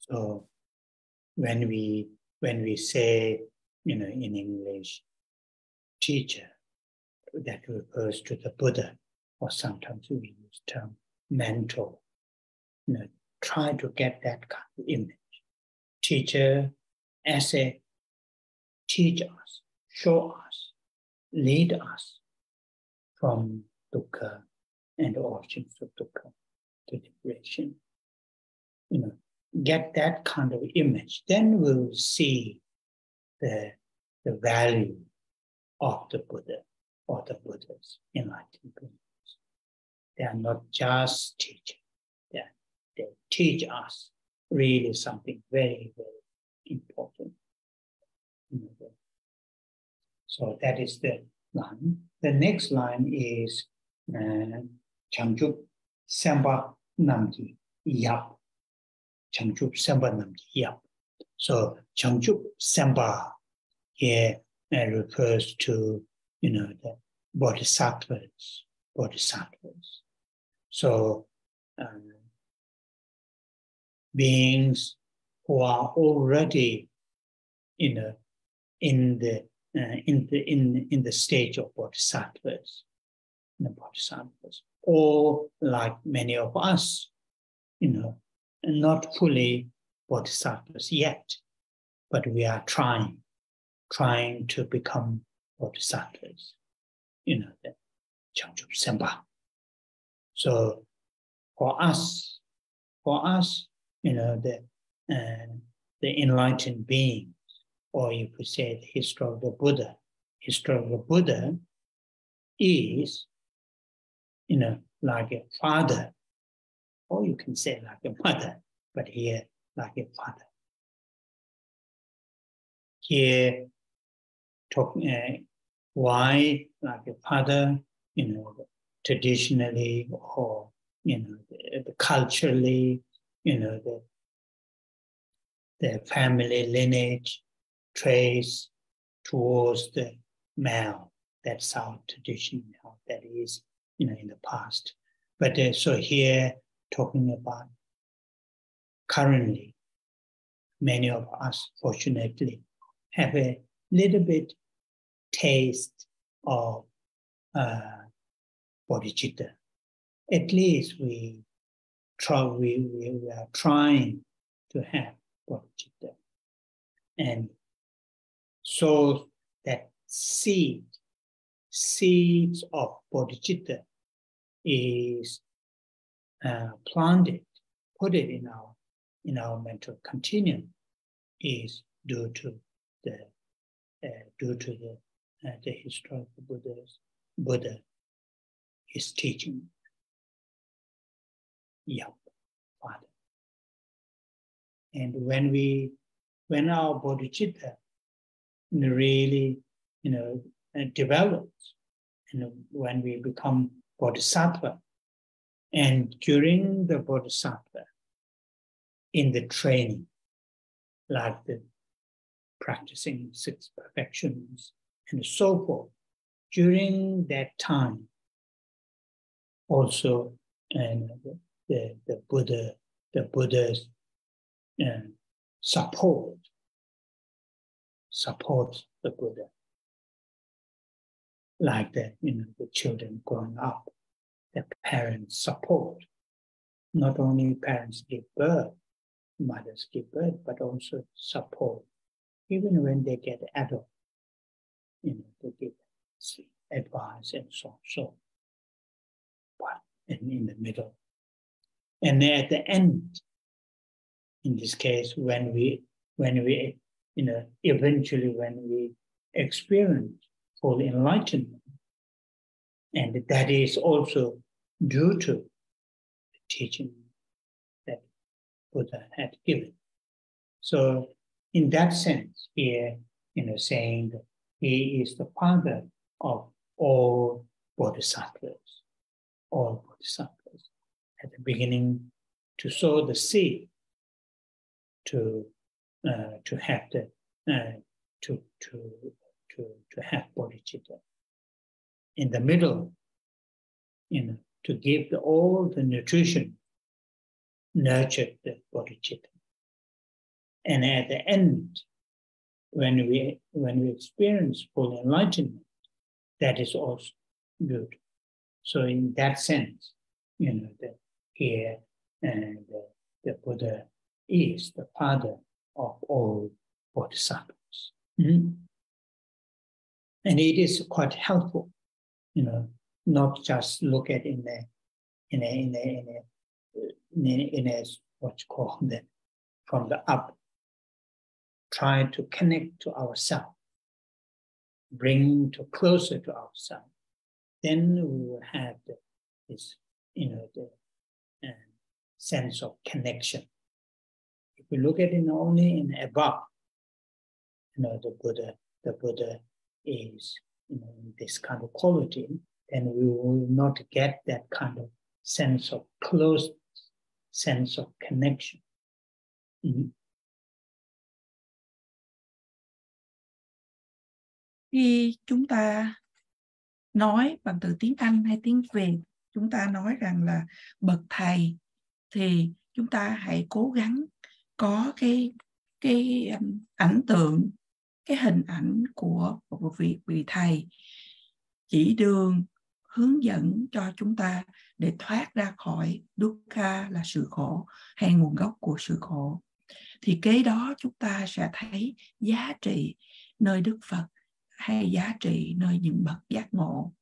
So when we say, you know, in English, teacher, that refers to the Buddha, or sometimes we use the term mentor. You know, try to get that kind of image. Teacher as a teach us, show us, lead us from dukkha and origins of dukkha to liberation. You know, get that kind of image. Then we'll see the value of the Buddha or the Buddha's enlightened beings. They are not just teachers. They teach us really something very, very important. So that is the line. The next line is Changchup Semba Namji Yap. Changchup Semba Namji Yap. So Changchup Semba here refers to, you know, the bodhisattvas. So beings who are already, you know, in the stage of bodhisattvas, or like many of us, you know, not fully bodhisattvas yet, but we are trying to become bodhisattvas, you know, the Changchup Semba. So for us, you know, the enlightened beings or you could say the history of the Buddha. History of the Buddha is, you know, like a father, or you can say like a mother, but here like a father. Here, talking why like a father, you know, traditionally or, you know, the culturally, you know, the family lineage trace towards the male. That's our tradition now, that is, you know, in the past. But so here, talking about currently, many of us, fortunately, have a little bit taste of bodhicitta. At least we are trying to have bodhicitta. And so that seeds of bodhicitta is planted, put it in our mental continuum, is due to the history of the Buddha, his teaching. Yep, Father. And when our bodhicitta really, you know, develops, and when we become bodhisattva, and during the bodhisattva, in the training, like the practicing six perfections and so forth, during that time, also, and the Buddha's supports the Buddha, like the, you know, the children growing up, the parents support. Not only parents give birth, mothers give birth, but also support. Even when they get adult, you know, they give advice and so on. So, but in the middle. And then at the end, in this case, when we, you know, eventually when we experience full enlightenment, and that is also due to the teaching that Buddha had given. So in that sense, here, you know, saying that he is the father of all bodhisattvas. At the beginning, to sow the seed, to have the to have bodhicitta. In the middle, you know, to give all the nutrition, nurture the bodhicitta. And at the end, when we experience full enlightenment, that is also good. So in that sense, you know, that here and the Buddha is the father of all bodhisattvas. Mm-hmm. And it is quite helpful, you know, not just look at in a what's called the, from the up. Try to connect to ourselves, bring to closer to ourselves. Then we will have this, you know, the sense of connection. If we look at it only in above, you know, the Buddha is, you know, in this kind of quality, then we will not get that kind of sense of closeness, sense of connection. Mm-hmm. Khi chúng ta nói bằng từ tiếng Anh hay tiếng Việt, chúng ta nói rằng là bậc thầy, thì chúng ta hãy cố gắng có cái ảnh tượng, cái hình ảnh của một vị thầy chỉ đường, hướng dẫn cho chúng ta để thoát ra khỏi dukkha là sự khổ hay nguồn gốc của sự khổ. Thì kế đó chúng ta sẽ thấy giá trị nơi Đức Phật hay giá trị nơi những bậc giác ngộ.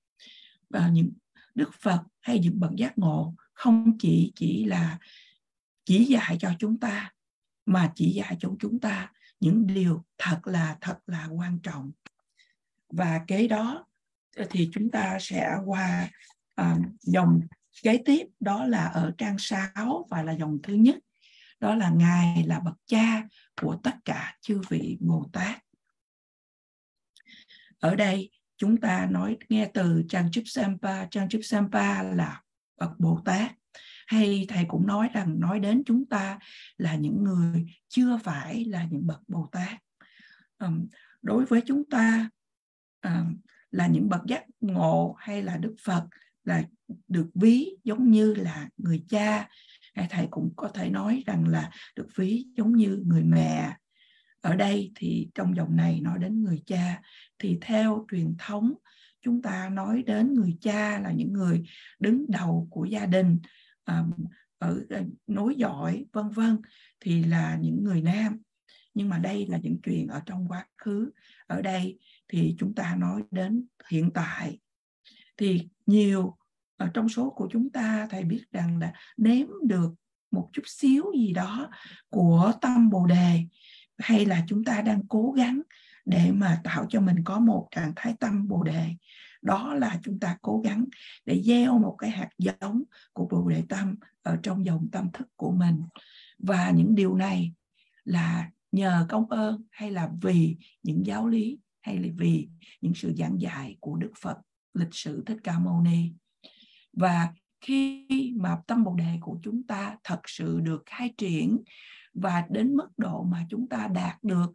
Và những Đức Phật hay những bậc giác ngộ không chỉ là chỉ dạy cho chúng ta, mà chỉ dạy cho chúng ta những điều thật là quan trọng. Và kế đó thì chúng ta sẽ qua dòng kế tiếp, đó là ở trang 6 và là dòng thứ nhất. Đó là Ngài là bậc cha của tất cả chư vị Bồ Tát. Ở đây chúng ta nói nghe từ Trang Trip Sampa là bậc Bồ Tát. Hay thầy cũng nói rằng nói đến chúng ta là những người chưa phải là những bậc Bồ Tát. Đối với chúng ta là những bậc giác ngộ hay là Đức Phật là được ví giống như là người cha. Hay thầy cũng có thể nói rằng là được ví giống như người mẹ. Ở đây thì trong dòng này nói đến người cha, thì theo truyền thống chúng ta nói đến người cha là những người đứng đầu của gia đình, nối dõi vân vân, thì là những người nam. Nhưng mà đây là những chuyện ở trong quá khứ. Ở đây thì chúng ta nói đến hiện tại. Thì nhiều ở trong số của chúng ta, thầy biết rằng là nếm được một chút xíu gì đó của tâm Bồ Đề, hay là chúng ta đang cố gắng để mà tạo cho mình có một trạng thái tâm Bồ Đề. Đó là chúng ta cố gắng để gieo một cái hạt giống của Bồ Đề Tâm ở trong dòng tâm thức của mình. Và những điều này là nhờ công ơn hay là vì những giáo lý hay là vì những sự giảng dạy của Đức Phật, lịch sử Thích Ca Mâu Ni. Và khi mà tâm Bồ Đề của chúng ta thật sự được khai triển và đến mức độ mà chúng ta đạt được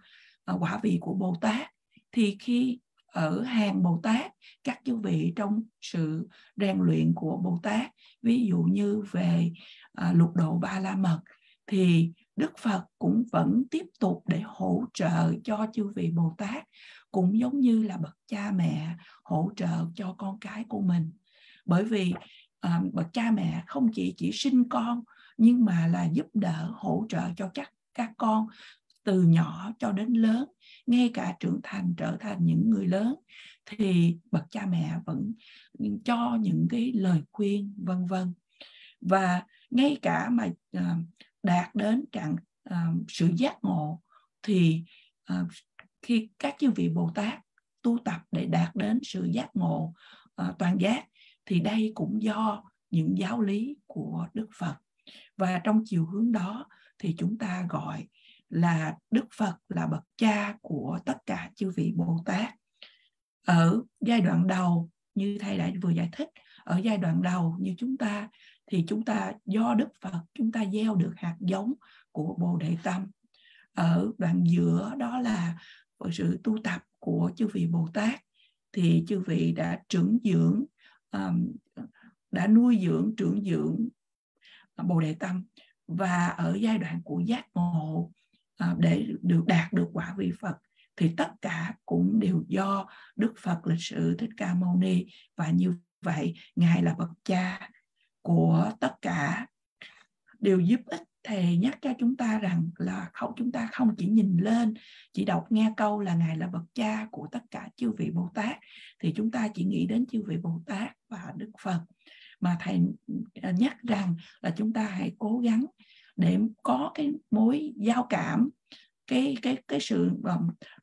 quả vị của Bồ Tát, thì khi ở hàng Bồ Tát, các chư vị trong sự rèn luyện của Bồ Tát, ví dụ như về lục độ ba la mật, thì Đức Phật cũng vẫn tiếp tục để hỗ trợ cho chư vị Bồ Tát, cũng giống như là bậc cha mẹ hỗ trợ cho con cái của mình. Bởi vì bậc cha mẹ không chỉ sinh con, nhưng mà là giúp đỡ hỗ trợ cho các con từ nhỏ cho đến lớn, ngay cả trưởng thành trở thành những người lớn, thì bậc cha mẹ vẫn cho những cái lời khuyên vân vân. Và ngay cả mà đạt đến trạng sự giác ngộ, thì khi các chư vị Bồ Tát tu tập để đạt đến sự giác ngộ toàn giác, thì đây cũng do những giáo lý của Đức Phật. Và trong chiều hướng đó thì chúng ta gọi là Đức Phật là bậc cha của tất cả chư vị Bồ Tát. Ở giai đoạn đầu, như thầy đã vừa giải thích, ở giai đoạn đầu như chúng ta, thì chúng ta do Đức Phật chúng ta gieo được hạt giống của Bồ Đề Tâm. Ở đoạn giữa đó là sự tu tập của chư vị Bồ Tát, thì chư vị đã nuôi dưỡng Bồ Đề Tâm. Và ở giai đoạn của giác ngộ để được đạt được quả vị Phật, thì tất cả cũng đều do Đức Phật lịch sử Thích Ca Mâu Ni. Và như vậy Ngài là bậc cha của tất cả. Điều giúp ích thầy nhắc cho chúng ta rằng là chúng ta không chỉ nhìn lên, chỉ đọc nghe câu là Ngài là bậc cha của tất cả chư vị Bồ Tát, thì chúng ta chỉ nghĩ đến chư vị Bồ Tát và Đức Phật. Mà thầy nhắc rằng là chúng ta hãy cố gắng để có cái mối giao cảm, cái sự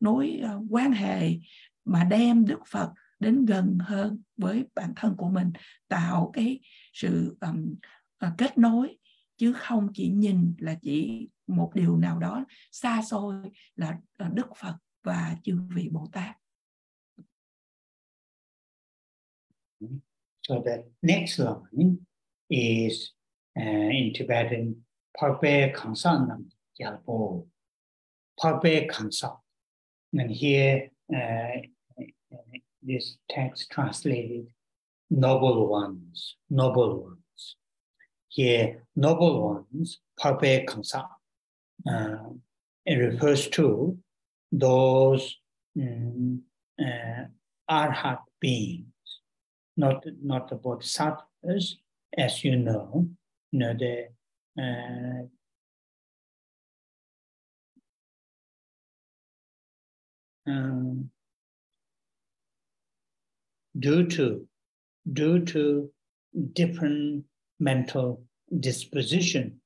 nối quan hệ mà đem Đức Phật đến gần hơn với bản thân của mình, tạo cái sự kết nối, chứ không chỉ nhìn là chỉ một điều nào đó xa xôi là Đức Phật và chư vị Bồ Tát. So the next line is in Tibetan Pogbe Kamsa Nam Yalpo. Pogbe Kamsa. And here this text translated noble ones. Here, noble ones, Pogbe Kamsa, it refers to those arhat beings. Not the bodhisattvas, as you know. You know, the due to different mental dispositions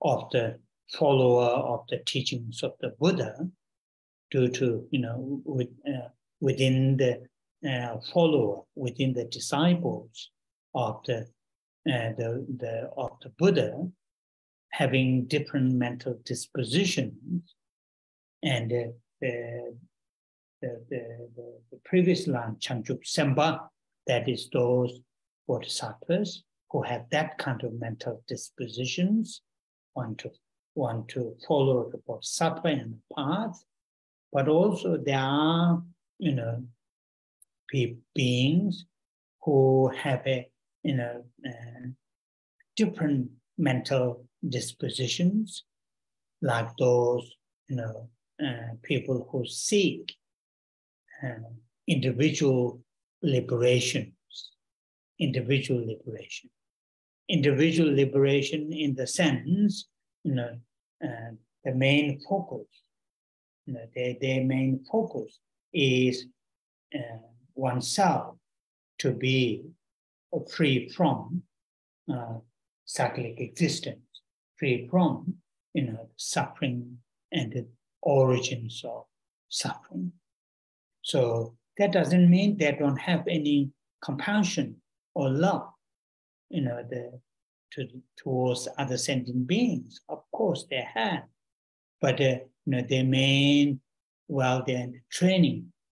of the follower of the teachings of the Buddha, due to, within the follower, within the disciples of the Buddha, having different mental dispositions, and the previous line, Changchup Semba, that is those bodhisattvas who have that kind of mental dispositions, want to follow the bodhisattva and the path, but also there are, beings who have a, different mental dispositions, like those, people who seek individual liberation in the sense, the main focus, their main focus is oneself to be free from cyclic existence, free from suffering and the origins of suffering. So that doesn't mean they don't have any compassion or love, towards other sentient beings. Of course they have, but their training,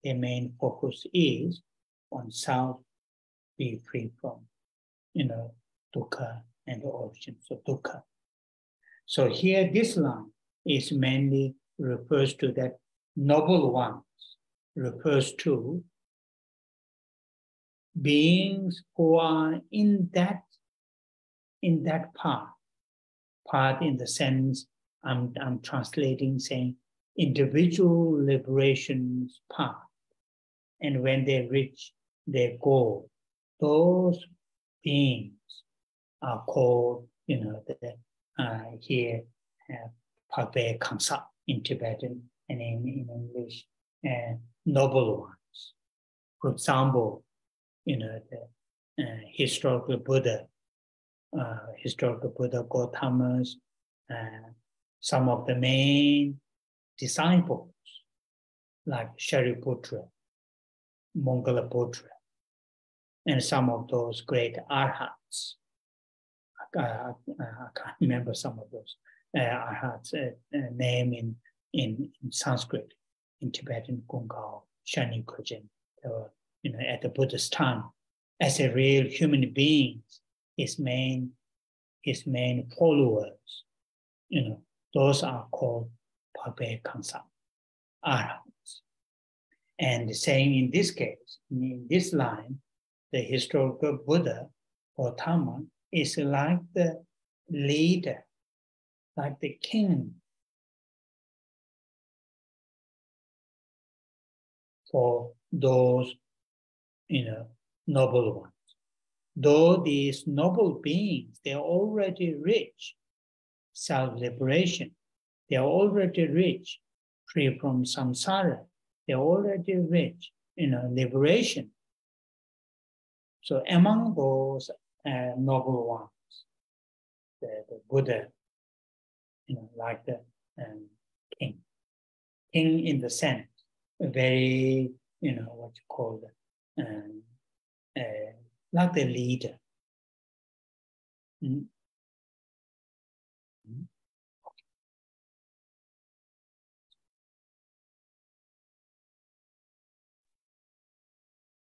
their main focus is on self, be free from dukkha and the origins of dukkha. So here this line is mainly refers to that noble ones, refers to beings who are in that path in the sense I'm translating, saying individual liberation's path. And when they reach their goal, those beings are called, here Pogbe Kamsa in Tibetan and in English, noble ones. For example, the historical Buddha Gautama's, some of the main disciples, like Shariputra, Mongala Putra, and some of those great arhats. I can't remember some of those arhats' name in Sanskrit, in Tibetan, Kung Kao, Shani Kochen. They were, at the Buddha's time, as a real human being, his main followers, those are called Pogbe Kamsa, arhats. And saying in this case, in this line, the historical Buddha Gautama is like the leader, like the king for those, noble ones. Though these noble beings, they already reach self-liberation, they already reach free from samsara, they already reach, liberation. So among those noble ones, the Buddha, like the king. King in the sense, a very, like the leader. Mm-hmm. Okay.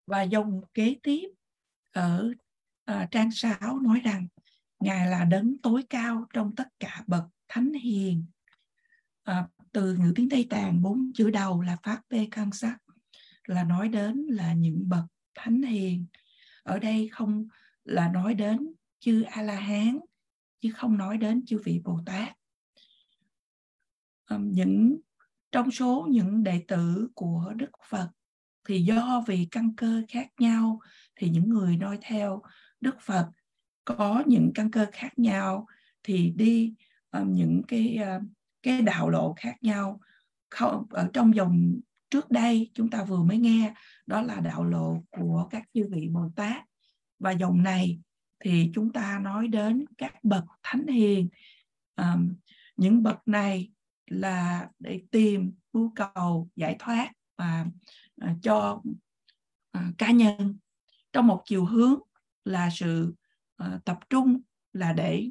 Và dòng kế tiếp ở trang 6 nói rằng Ngài là đấng tối cao trong tất cả bậc thánh hiền. Từ ngữ tiếng Tây Tạng, 4 chữ đầu là Pogbe Kamsa, là nói đến là những bậc thánh hiền. Ở đây không là nói đến chư A-la-hán, chứ không nói đến chư vị Bồ-Tát. Trong số những đệ tử của Đức Phật, thì do vì căn cơ khác nhau, thì những người noi theo Đức Phật có những căn cơ khác nhau, thì đi những cái đạo lộ khác nhau. Ở trong dòng trước đây chúng ta vừa mới nghe, đó là đạo lộ của các chư vị Bồ-Tát. Và dòng này thì chúng ta nói đến các bậc thánh hiền. những bậc này là để tìm mưu cầu giải thoát và cho cá nhân trong một chiều hướng là sự tập trung là để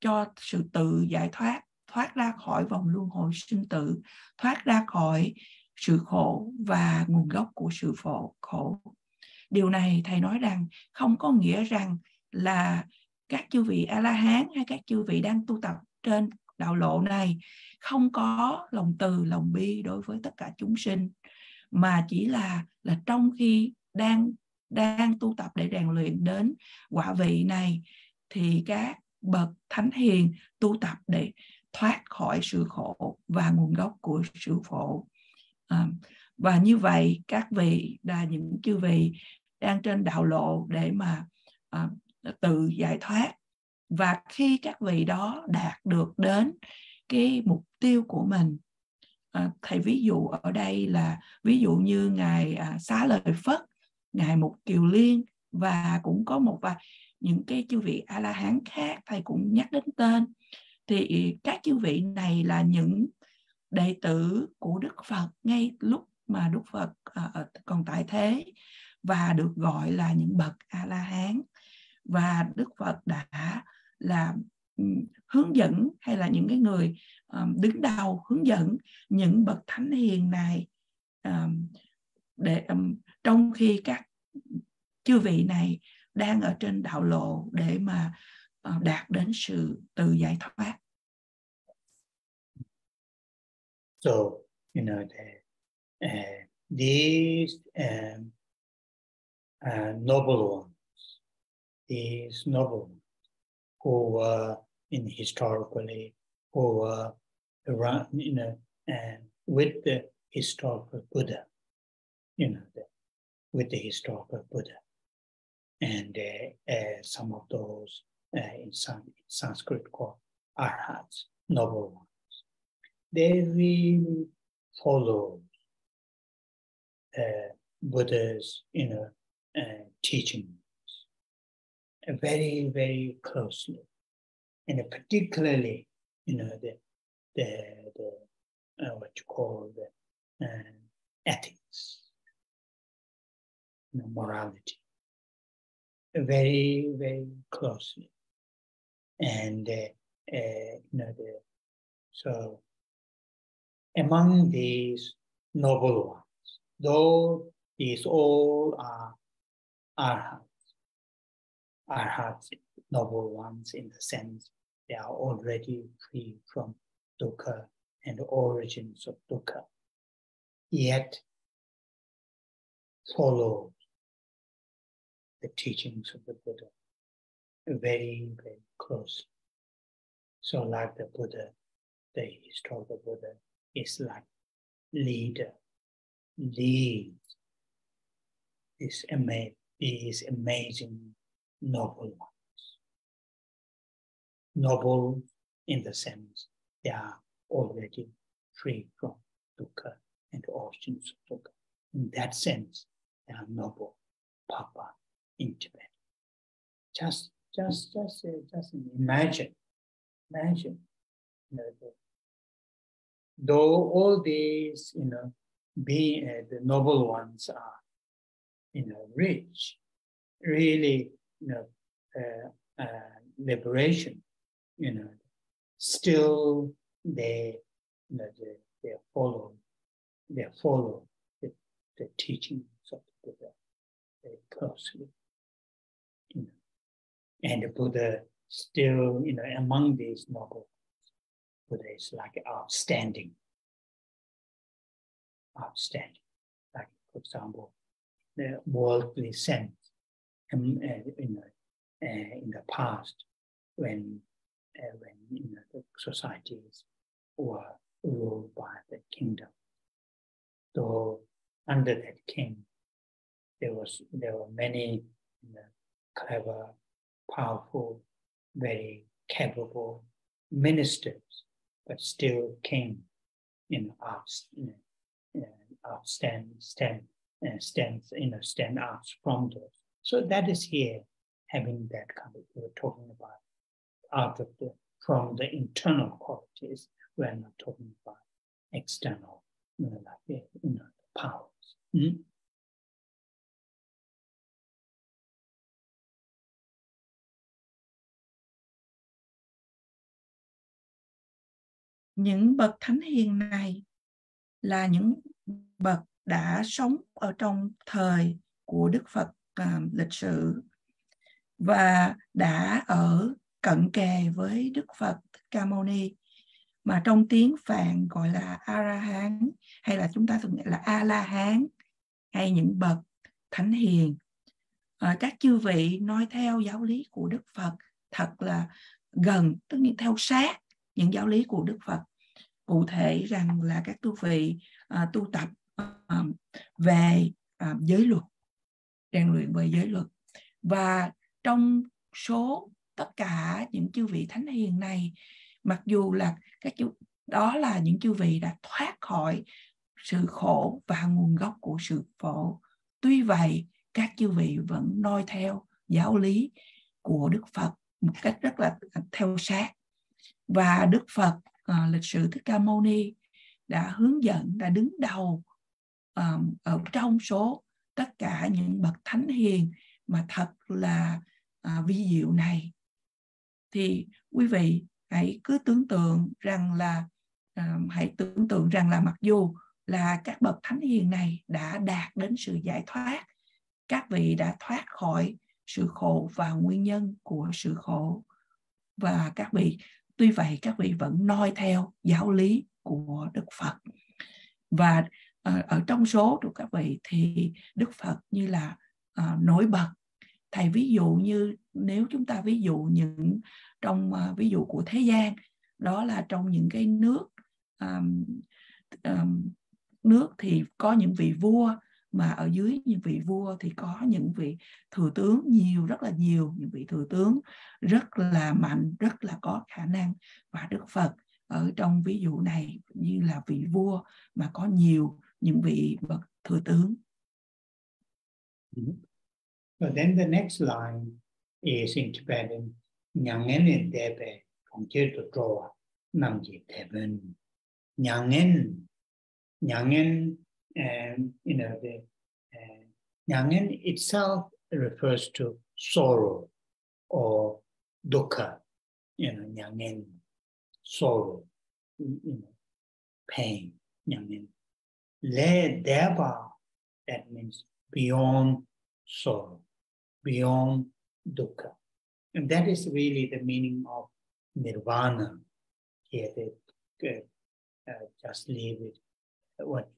cho sự tự giải thoát, thoát ra khỏi vòng luân hồi sinh tử, thoát ra khỏi sự khổ và nguồn gốc của sự khổ. Điều này thầy nói rằng không có nghĩa rằng là các chư vị A-la-hán hay các chư vị đang tu tập trên đạo lộ này không có lòng từ, lòng bi đối với tất cả chúng sinh, mà chỉ là trong khi đang tu tập để rèn luyện đến quả vị này thì các bậc thánh hiền tu tập để thoát khỏi sự khổ và nguồn gốc của sự khổ. Và như vậy các vị là những chư vị đang trên đạo lộ để mà tự giải thoát. Và khi các vị đó đạt được đến cái mục tiêu của mình, thầy ví dụ ở đây là ví dụ như Ngài Xá Lợi Phất, Ngài Mục Kiều Liên và cũng có một vài những cái chư vị A-la-hán khác thầy cũng nhắc đến tên. Thì các chư vị này là những đệ tử của Đức Phật ngay lúc mà Đức Phật còn tại thế và được gọi là những bậc A-la-hán. Và Đức Phật đã là hướng dẫn hay là những cái người đứng đầu hướng dẫn những bậc thánh hiền này, trong khi các chư vị này đang ở trên đạo lộ để mà đạt đến sự tự giải thoát. So, you know, these noble ones who were in historically, who were around, you know, and with the historical Buddha, you know, with the historical Buddha, and some of those in Sanskrit called arhats, noble ones, they really follow Buddha's, you know, teaching very, very closely, and particularly, you know, the what you call the ethics, you know, morality, very, very closely, and you know, so among these noble ones, though these all are arhats. Arhats, noble ones, in the sense they are already free from dukkha and the origins of dukkha, yet follow the teachings of the Buddha very, very closely. So like the Buddha, the historical Buddha is like leader, leads these amazing noble ones. Noble in the sense they are already free from dukkha and origins of dukkha. In that sense, they are noble Papa in Tibet. Just imagine. You know, though all these, you know, being the noble ones are, you know, rich, really. You know, liberation. You know, still they, you know, they follow the teachings of the Buddha very closely. You know, and the Buddha still, you know, among these noble, Buddha is like outstanding. Like for example, the worldly sense. In the past, when you know, the societies were ruled by the kingdom, so under that king, there were many, you know, clever, powerful, very capable ministers, but still king, you know, stand out from those. So that is here, having that kind of, we were talking about, out of the from the internal qualities. We are not talking about external, the powers. Mm? Những bậc thánh hiền này là những bậc đã sống ở trong thời của Đức Phật lịch sử và đã ở cận kề với Đức Phật Ca Mâu Ni, mà trong tiếng Phạn gọi là arahán, hay là chúng ta thường gọi là a-la-hán, hay những bậc thánh hiền. Các chư vị nói theo giáo lý của Đức Phật thật là gần, tức là theo sát những giáo lý của Đức Phật. Cụ thể rằng là các tu vị tu tập về giới luật, rèn luyện về giới luật. Và trong số tất cả những chư vị thánh hiền này, mặc dù là đó là những chư vị đã thoát khỏi sự khổ và nguồn gốc của sự khổ, tuy vậy các chư vị vẫn noi theo giáo lý của Đức Phật một cách rất là theo sát. Và Đức Phật lịch sử Thích Ca Mâu Ni đã hướng dẫn, đã đứng đầu ở trong số tất cả những bậc thánh hiền mà thật là vi diệu này. Thì quý vị hãy cứ tưởng tượng rằng là mặc dù là các bậc thánh hiền này đã đạt đến sự giải thoát, các vị đã thoát khỏi sự khổ và nguyên nhân của sự khổ, và các vị tuy vậy các vị vẫn noi theo giáo lý của Đức Phật. Và ở trong số của các vị thì Đức Phật như là nổi bật. Thầy ví dụ như nếu chúng ta ví dụ những trong ví dụ của thế gian, đó là trong những cái nước nước thì có những vị vua, mà ở dưới những vị vua thì có những vị thừa tướng nhiều, rất là nhiều, những vị thừa tướng rất là mạnh, rất là có khả năng. Và Đức Phật ở trong ví dụ này như là vị vua mà có nhiều những vị bậc thừa tướng. So then the next line is in Tibetan, Nyangen Debe, from here to draw, Namji Deben. Nyangen, Nyangen itself refers to sorrow or dukkha, Nyangen, sorrow, pain, Nyangen. Le Deba, that means beyond sorrow, beyond dukkha. And that is really the meaning of nirvana. Here they could, just leave it, what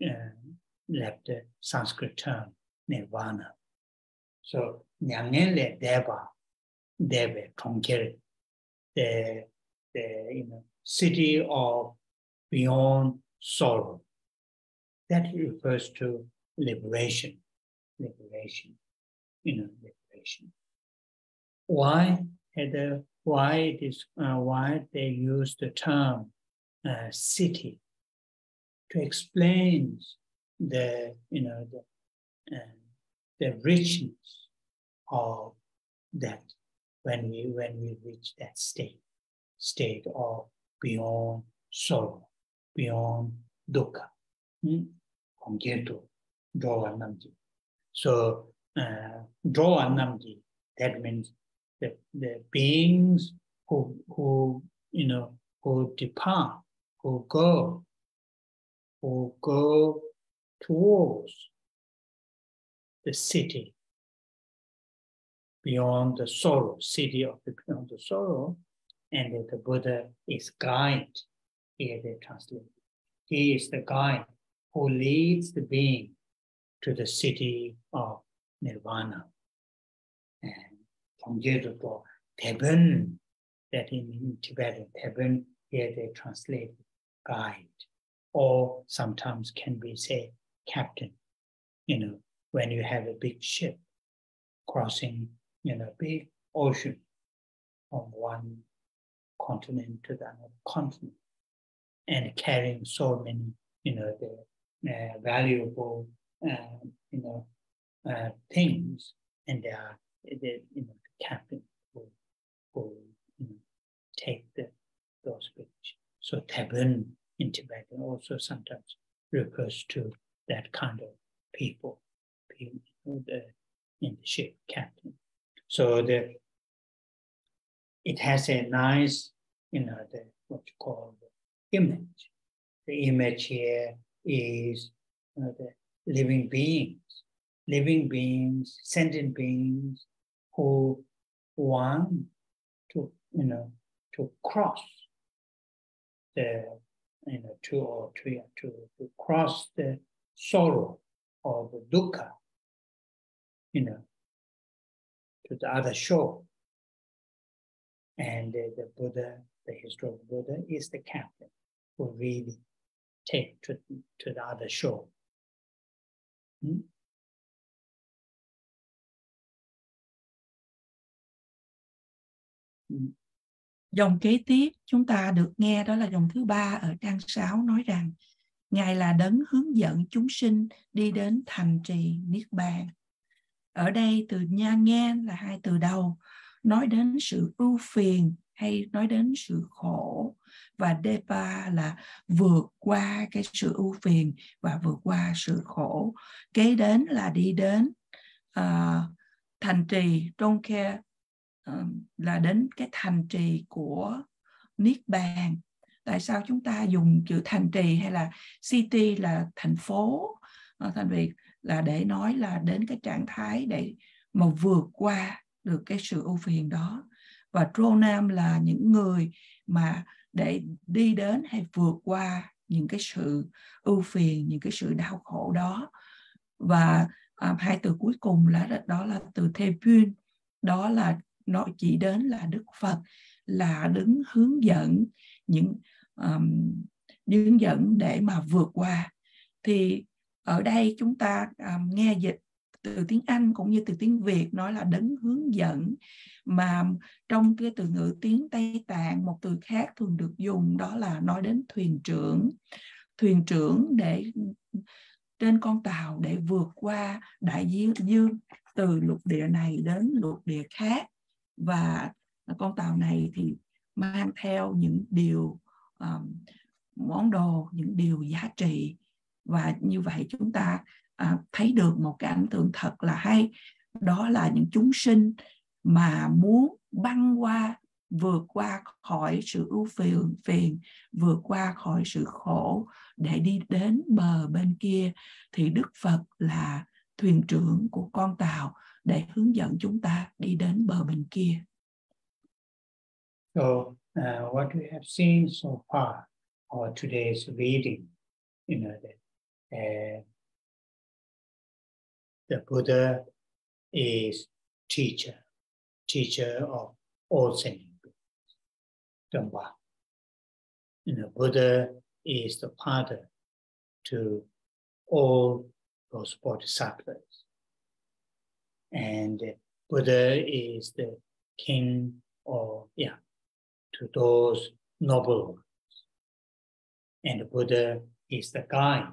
left the Sanskrit term, nirvana. So, nyangele deva, deva, conquer the city of beyond sorrow. That refers to liberation, liberation. Why they use the term city to explain the the richness of that when we reach that state of beyond sorrow, beyond dukkha, so draw namji, that means the beings who depart, who go towards the city beyond the sorrow, city of the beyond the sorrow, and that the Buddha is guide. Here they translate. He is the guide who leads the being to the city of nirvana. And from here to go, Theben, that in Tibetan, Theben, here they translate guide, or sometimes can be say captain. When you have a big ship crossing big ocean from one continent to the other continent, and carrying so many the valuable things, and they are the captain who take the those which. So Theban in Tibet also sometimes refers to that kind of people, in the shape of captain. So it has a nice, what you call the image. The image here is the living beings, sentient beings who want to, to cross the, to cross the sorrow of dukkha, to the other shore. And the Buddha, the historical Buddha, is the captain who really take to the other shore. Hmm? Hmm. Dòng kế tiếp chúng ta được nghe đó là dòng thứ ba ở trang 6 nói rằng Ngài là đấng hướng dẫn chúng sinh đi đến thành trì Niết Bàn. Ở đây từ nha nghe là hai từ đầu, nói đến sự ưu phiền hay nói đến sự khổ, và depa là vượt qua cái sự ưu phiền và vượt qua sự khổ. Kế đến là đi đến thành trì Donke, là đến cái thành trì của Niết Bàn. Tại sao chúng ta dùng chữ thành trì hay là city là thành phố, thành Việt là để nói là đến cái trạng thái để mà vượt qua được cái sự ưu phiền đó. Và Tronam là những người mà để đi đến hay vượt qua những cái sự ưu phiền, những cái sự đau khổ đó. Và hai từ cuối cùng là đó là từ Thebun, đó là nó chỉ đến là Đức Phật, là đứng hướng dẫn những hướng dẫn để mà vượt qua. Thì ở đây chúng ta nghe dịch từ tiếng Anh cũng như từ tiếng Việt nói là đấng hướng dẫn, mà trong cái từ ngữ tiếng Tây Tạng một từ khác thường được dùng đó là nói đến thuyền trưởng. Thuyền trưởng để trên con tàu để vượt qua đại dương từ lục địa này đến lục địa khác, và con tàu này thì mang theo những điều món đồ, những điều giá trị. Và như vậy chúng ta thấy được một cái ảnh tượng thật là hay, đó là những chúng sinh mà muốn băng qua, vượt qua khỏi sự ưu phiền, vượt qua khỏi sự khổ để đi đến bờ bên kia, thì Đức Phật là thuyền trưởng của con tàu để hướng dẫn chúng ta đi đến bờ bên kia. So what we have seen so far, or today's reading, the Buddha is teacher of all sentient beings. The Buddha is the father to all those bodhisattvas. And Buddha is the king to those noble ones. And the Buddha is the guide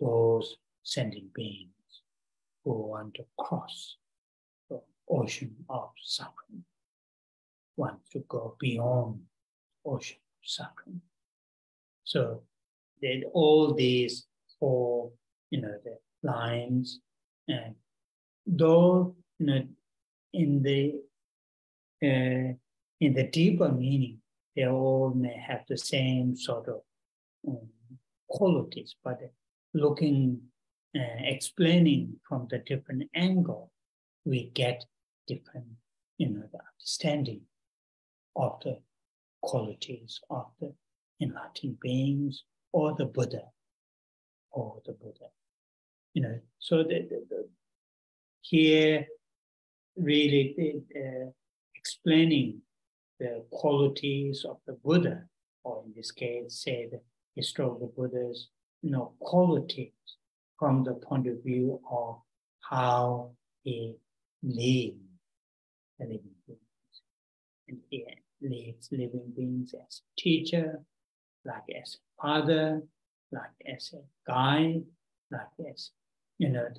to those sentient beings who want to cross the ocean of suffering, want to go beyond the ocean of suffering. So then all these four, the lines, and though in the deeper meaning, they all may have the same sort of qualities, but looking. Explaining from the different angle, we get different, the understanding of the qualities of the enlightened beings or the Buddha, So here really explaining the qualities of the Buddha, or in this case, say the historical Buddha's, qualities. From the point of view of how he leads living beings. And he leads living beings as a teacher, like as a father, like as a guide, like as, a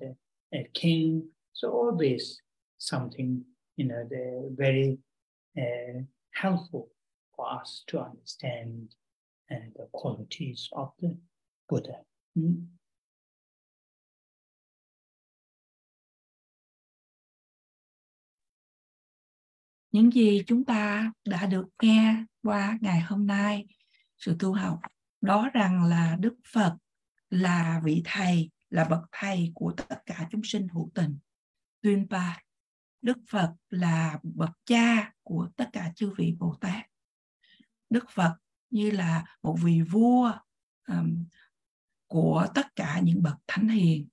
king. So all this something, very helpful for us to understand and the qualities of the Buddha. Những gì chúng ta đã được nghe qua ngày hôm nay, sự tu học, đó rằng là Đức Phật là vị thầy, là bậc thầy của tất cả chúng sinh hữu tình. Tuyên ba, Đức Phật là bậc cha của tất cả chư vị Bồ Tát. Đức Phật như là một vị vua của tất cả những bậc thánh hiền.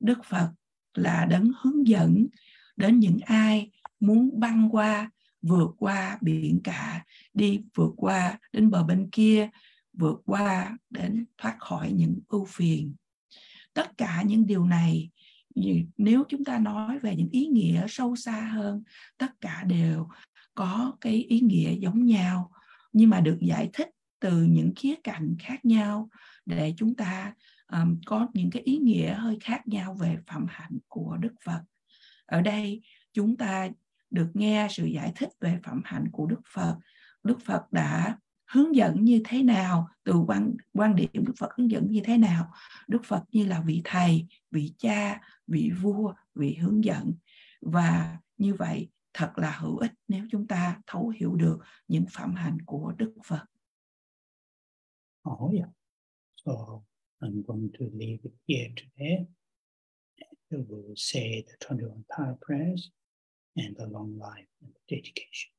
Đức Phật là đấng hướng dẫn đến những ai muốn băng qua, vượt qua biển cả, đi vượt qua đến bờ bên kia, vượt qua đến thoát khỏi những ưu phiền. Tất cả những điều này, nếu chúng ta nói về những ý nghĩa sâu xa hơn, tất cả đều có cái ý nghĩa giống nhau, nhưng mà được giải thích từ những khía cạnh khác nhau để chúng ta có những cái ý nghĩa hơi khác nhau về phẩm hạnh của Đức Phật. Ở đây chúng ta được nghe sự giải thích về phẩm hạnh của Đức Phật. Đức Phật đã hướng dẫn như thế nào, từ quan điểm Đức Phật hướng dẫn như thế nào. Đức Phật như là vị thầy, vị cha, vị vua, vị hướng dẫn. Và như vậy thật là hữu ích nếu chúng ta thấu hiểu được những phẩm hạnh của Đức Phật. Oh yeah. So I'm going to leave it here today. We will say the 21 power prayers and the long life and the dedication.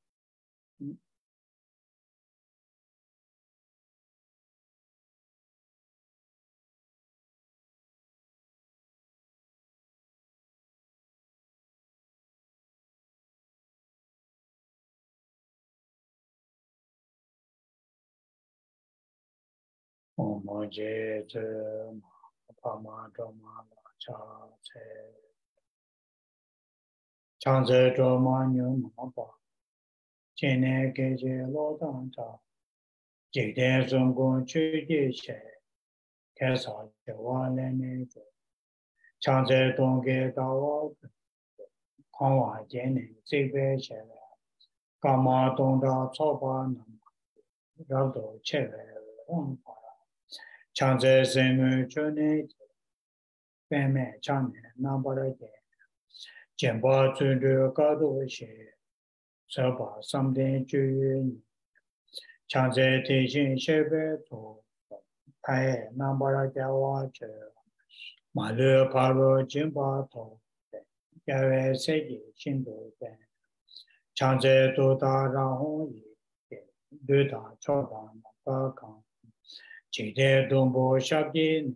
Chỉ để đồng bộ sắp đến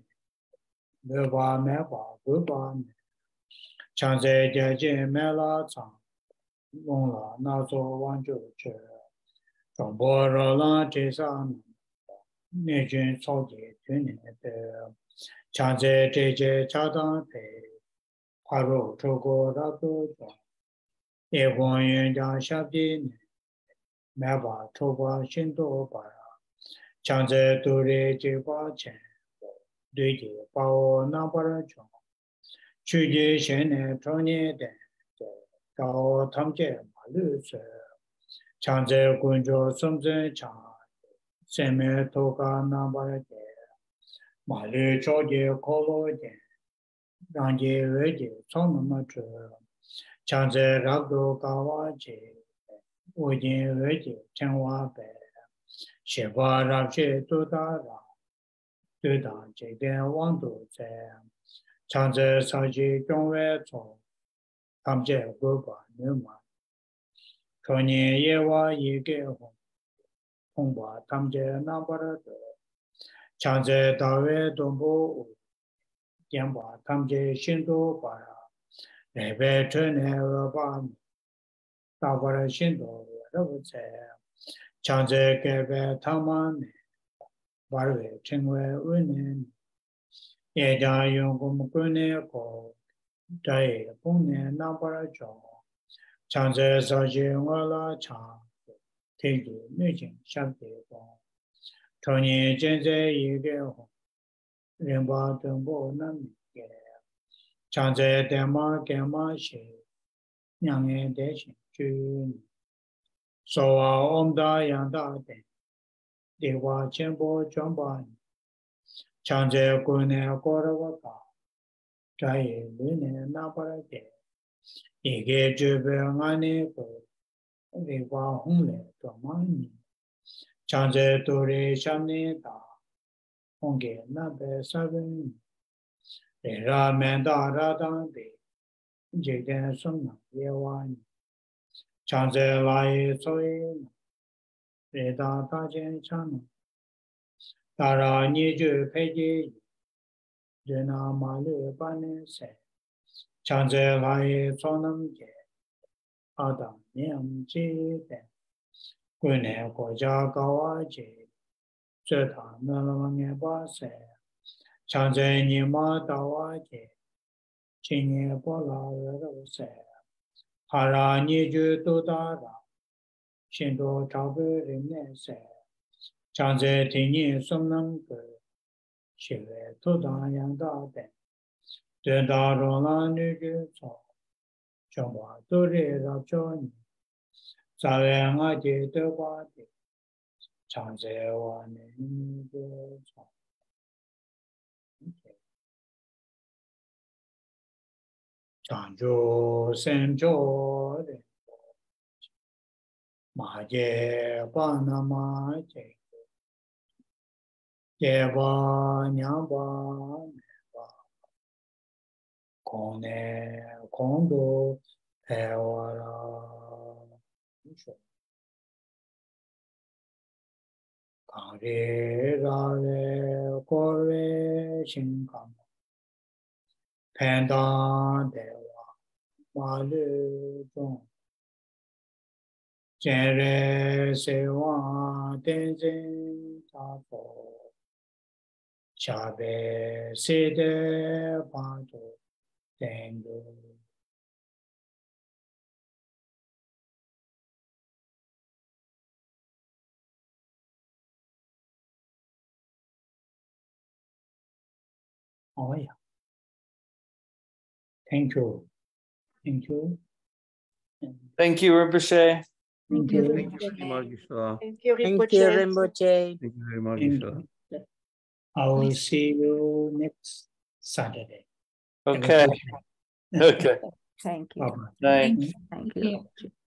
đưa ba mẹ vào bữa ban chẳng dễ dàng gì mẹ là chẳng luôn là nào cho quan chủ chơi trong bờ là chỉ sang nên chuyện sau gì chuyện này đều chẳng dễ dễ cha đàn thì phải rồi cho cô đã tu rồi để con yên đang sắp đến mẹ vào cho ba xin đồ bà chẳng thể tu luyện chỉ bao che, đối với bao năm bao chung, chủ đề trên này trong này để tạo tham chế mà lưu sự, chẳng thể quan cho sống dễ chẳng, xem mẹ thô cả năm bao che, mà lưu cho gì khó lo gì, làm gì với gì sống mà chưa, chẳng thể gặp được cao gì, vô gì với gì chẳng hòa bình. She was up to the Dudan, she didn't want to say. Chances are she don't wear to come to go by Newman. Tony, you get home. Humba, come to number two. Chances are we don't go. Yamba, come to Shindo by a veteran error bomb. Tabara Shindo, I would say. Chẳng dễ kể về tham ăn, bảo vệ chính về uy nên, để cho những công cụ này có thể bùng nổ nằm vào trong. Chẳng dễ sao chịu ngã là chẳng, thì dù như chính sắp tới con, cho nên chẳng dễ gì cái hồn, liền bao trong bộ nằm kề, chẳng dễ đem mà kém mà xí, những cái đấy chuyện. So Omda Yanda Ate, Dewa Chembo Chambani, Chanze Gune Korawaka, Jai Lune Naparate, Ige Jube Ngane Ko, Dewa Humle Tomani, Chanze Ture Shamne Da, Onge Nabe Sabini, Era Menda Radande, Jigden Sumna Yewani. Chanze lai soe, reda tajen chano, tara niju peji, jena malu bane se, chanze lai sonam je, adam niam ji de, gune koja gawa je, zeta nalange ba se, chanze nima dawa je, chinye bola rero se, Hara niju dodara, shindo chabu rinne se, chanze tingi sumnam gu, shive todan yanda den, denda rola niju so, chomwa dori rabchoni, zale nga ji dwa di, chanze wane niju so. Sancho Sancho Maje Panama Jay Jeva Nyaba Neva Kone Kondo Pewara Kare Rale Kore Shinkam Panda Deva Malu Jong Jere Sewa Tenzin Tapo Chabe Sede Pato Tengu Oh, yeah. Thank you. Thank you. Thank you, Rimba Shay. Thank you very much. Thank you, Rimba Shay. Thank you very much. I will see you next Saturday. Okay. Okay. Thank you. Thank you.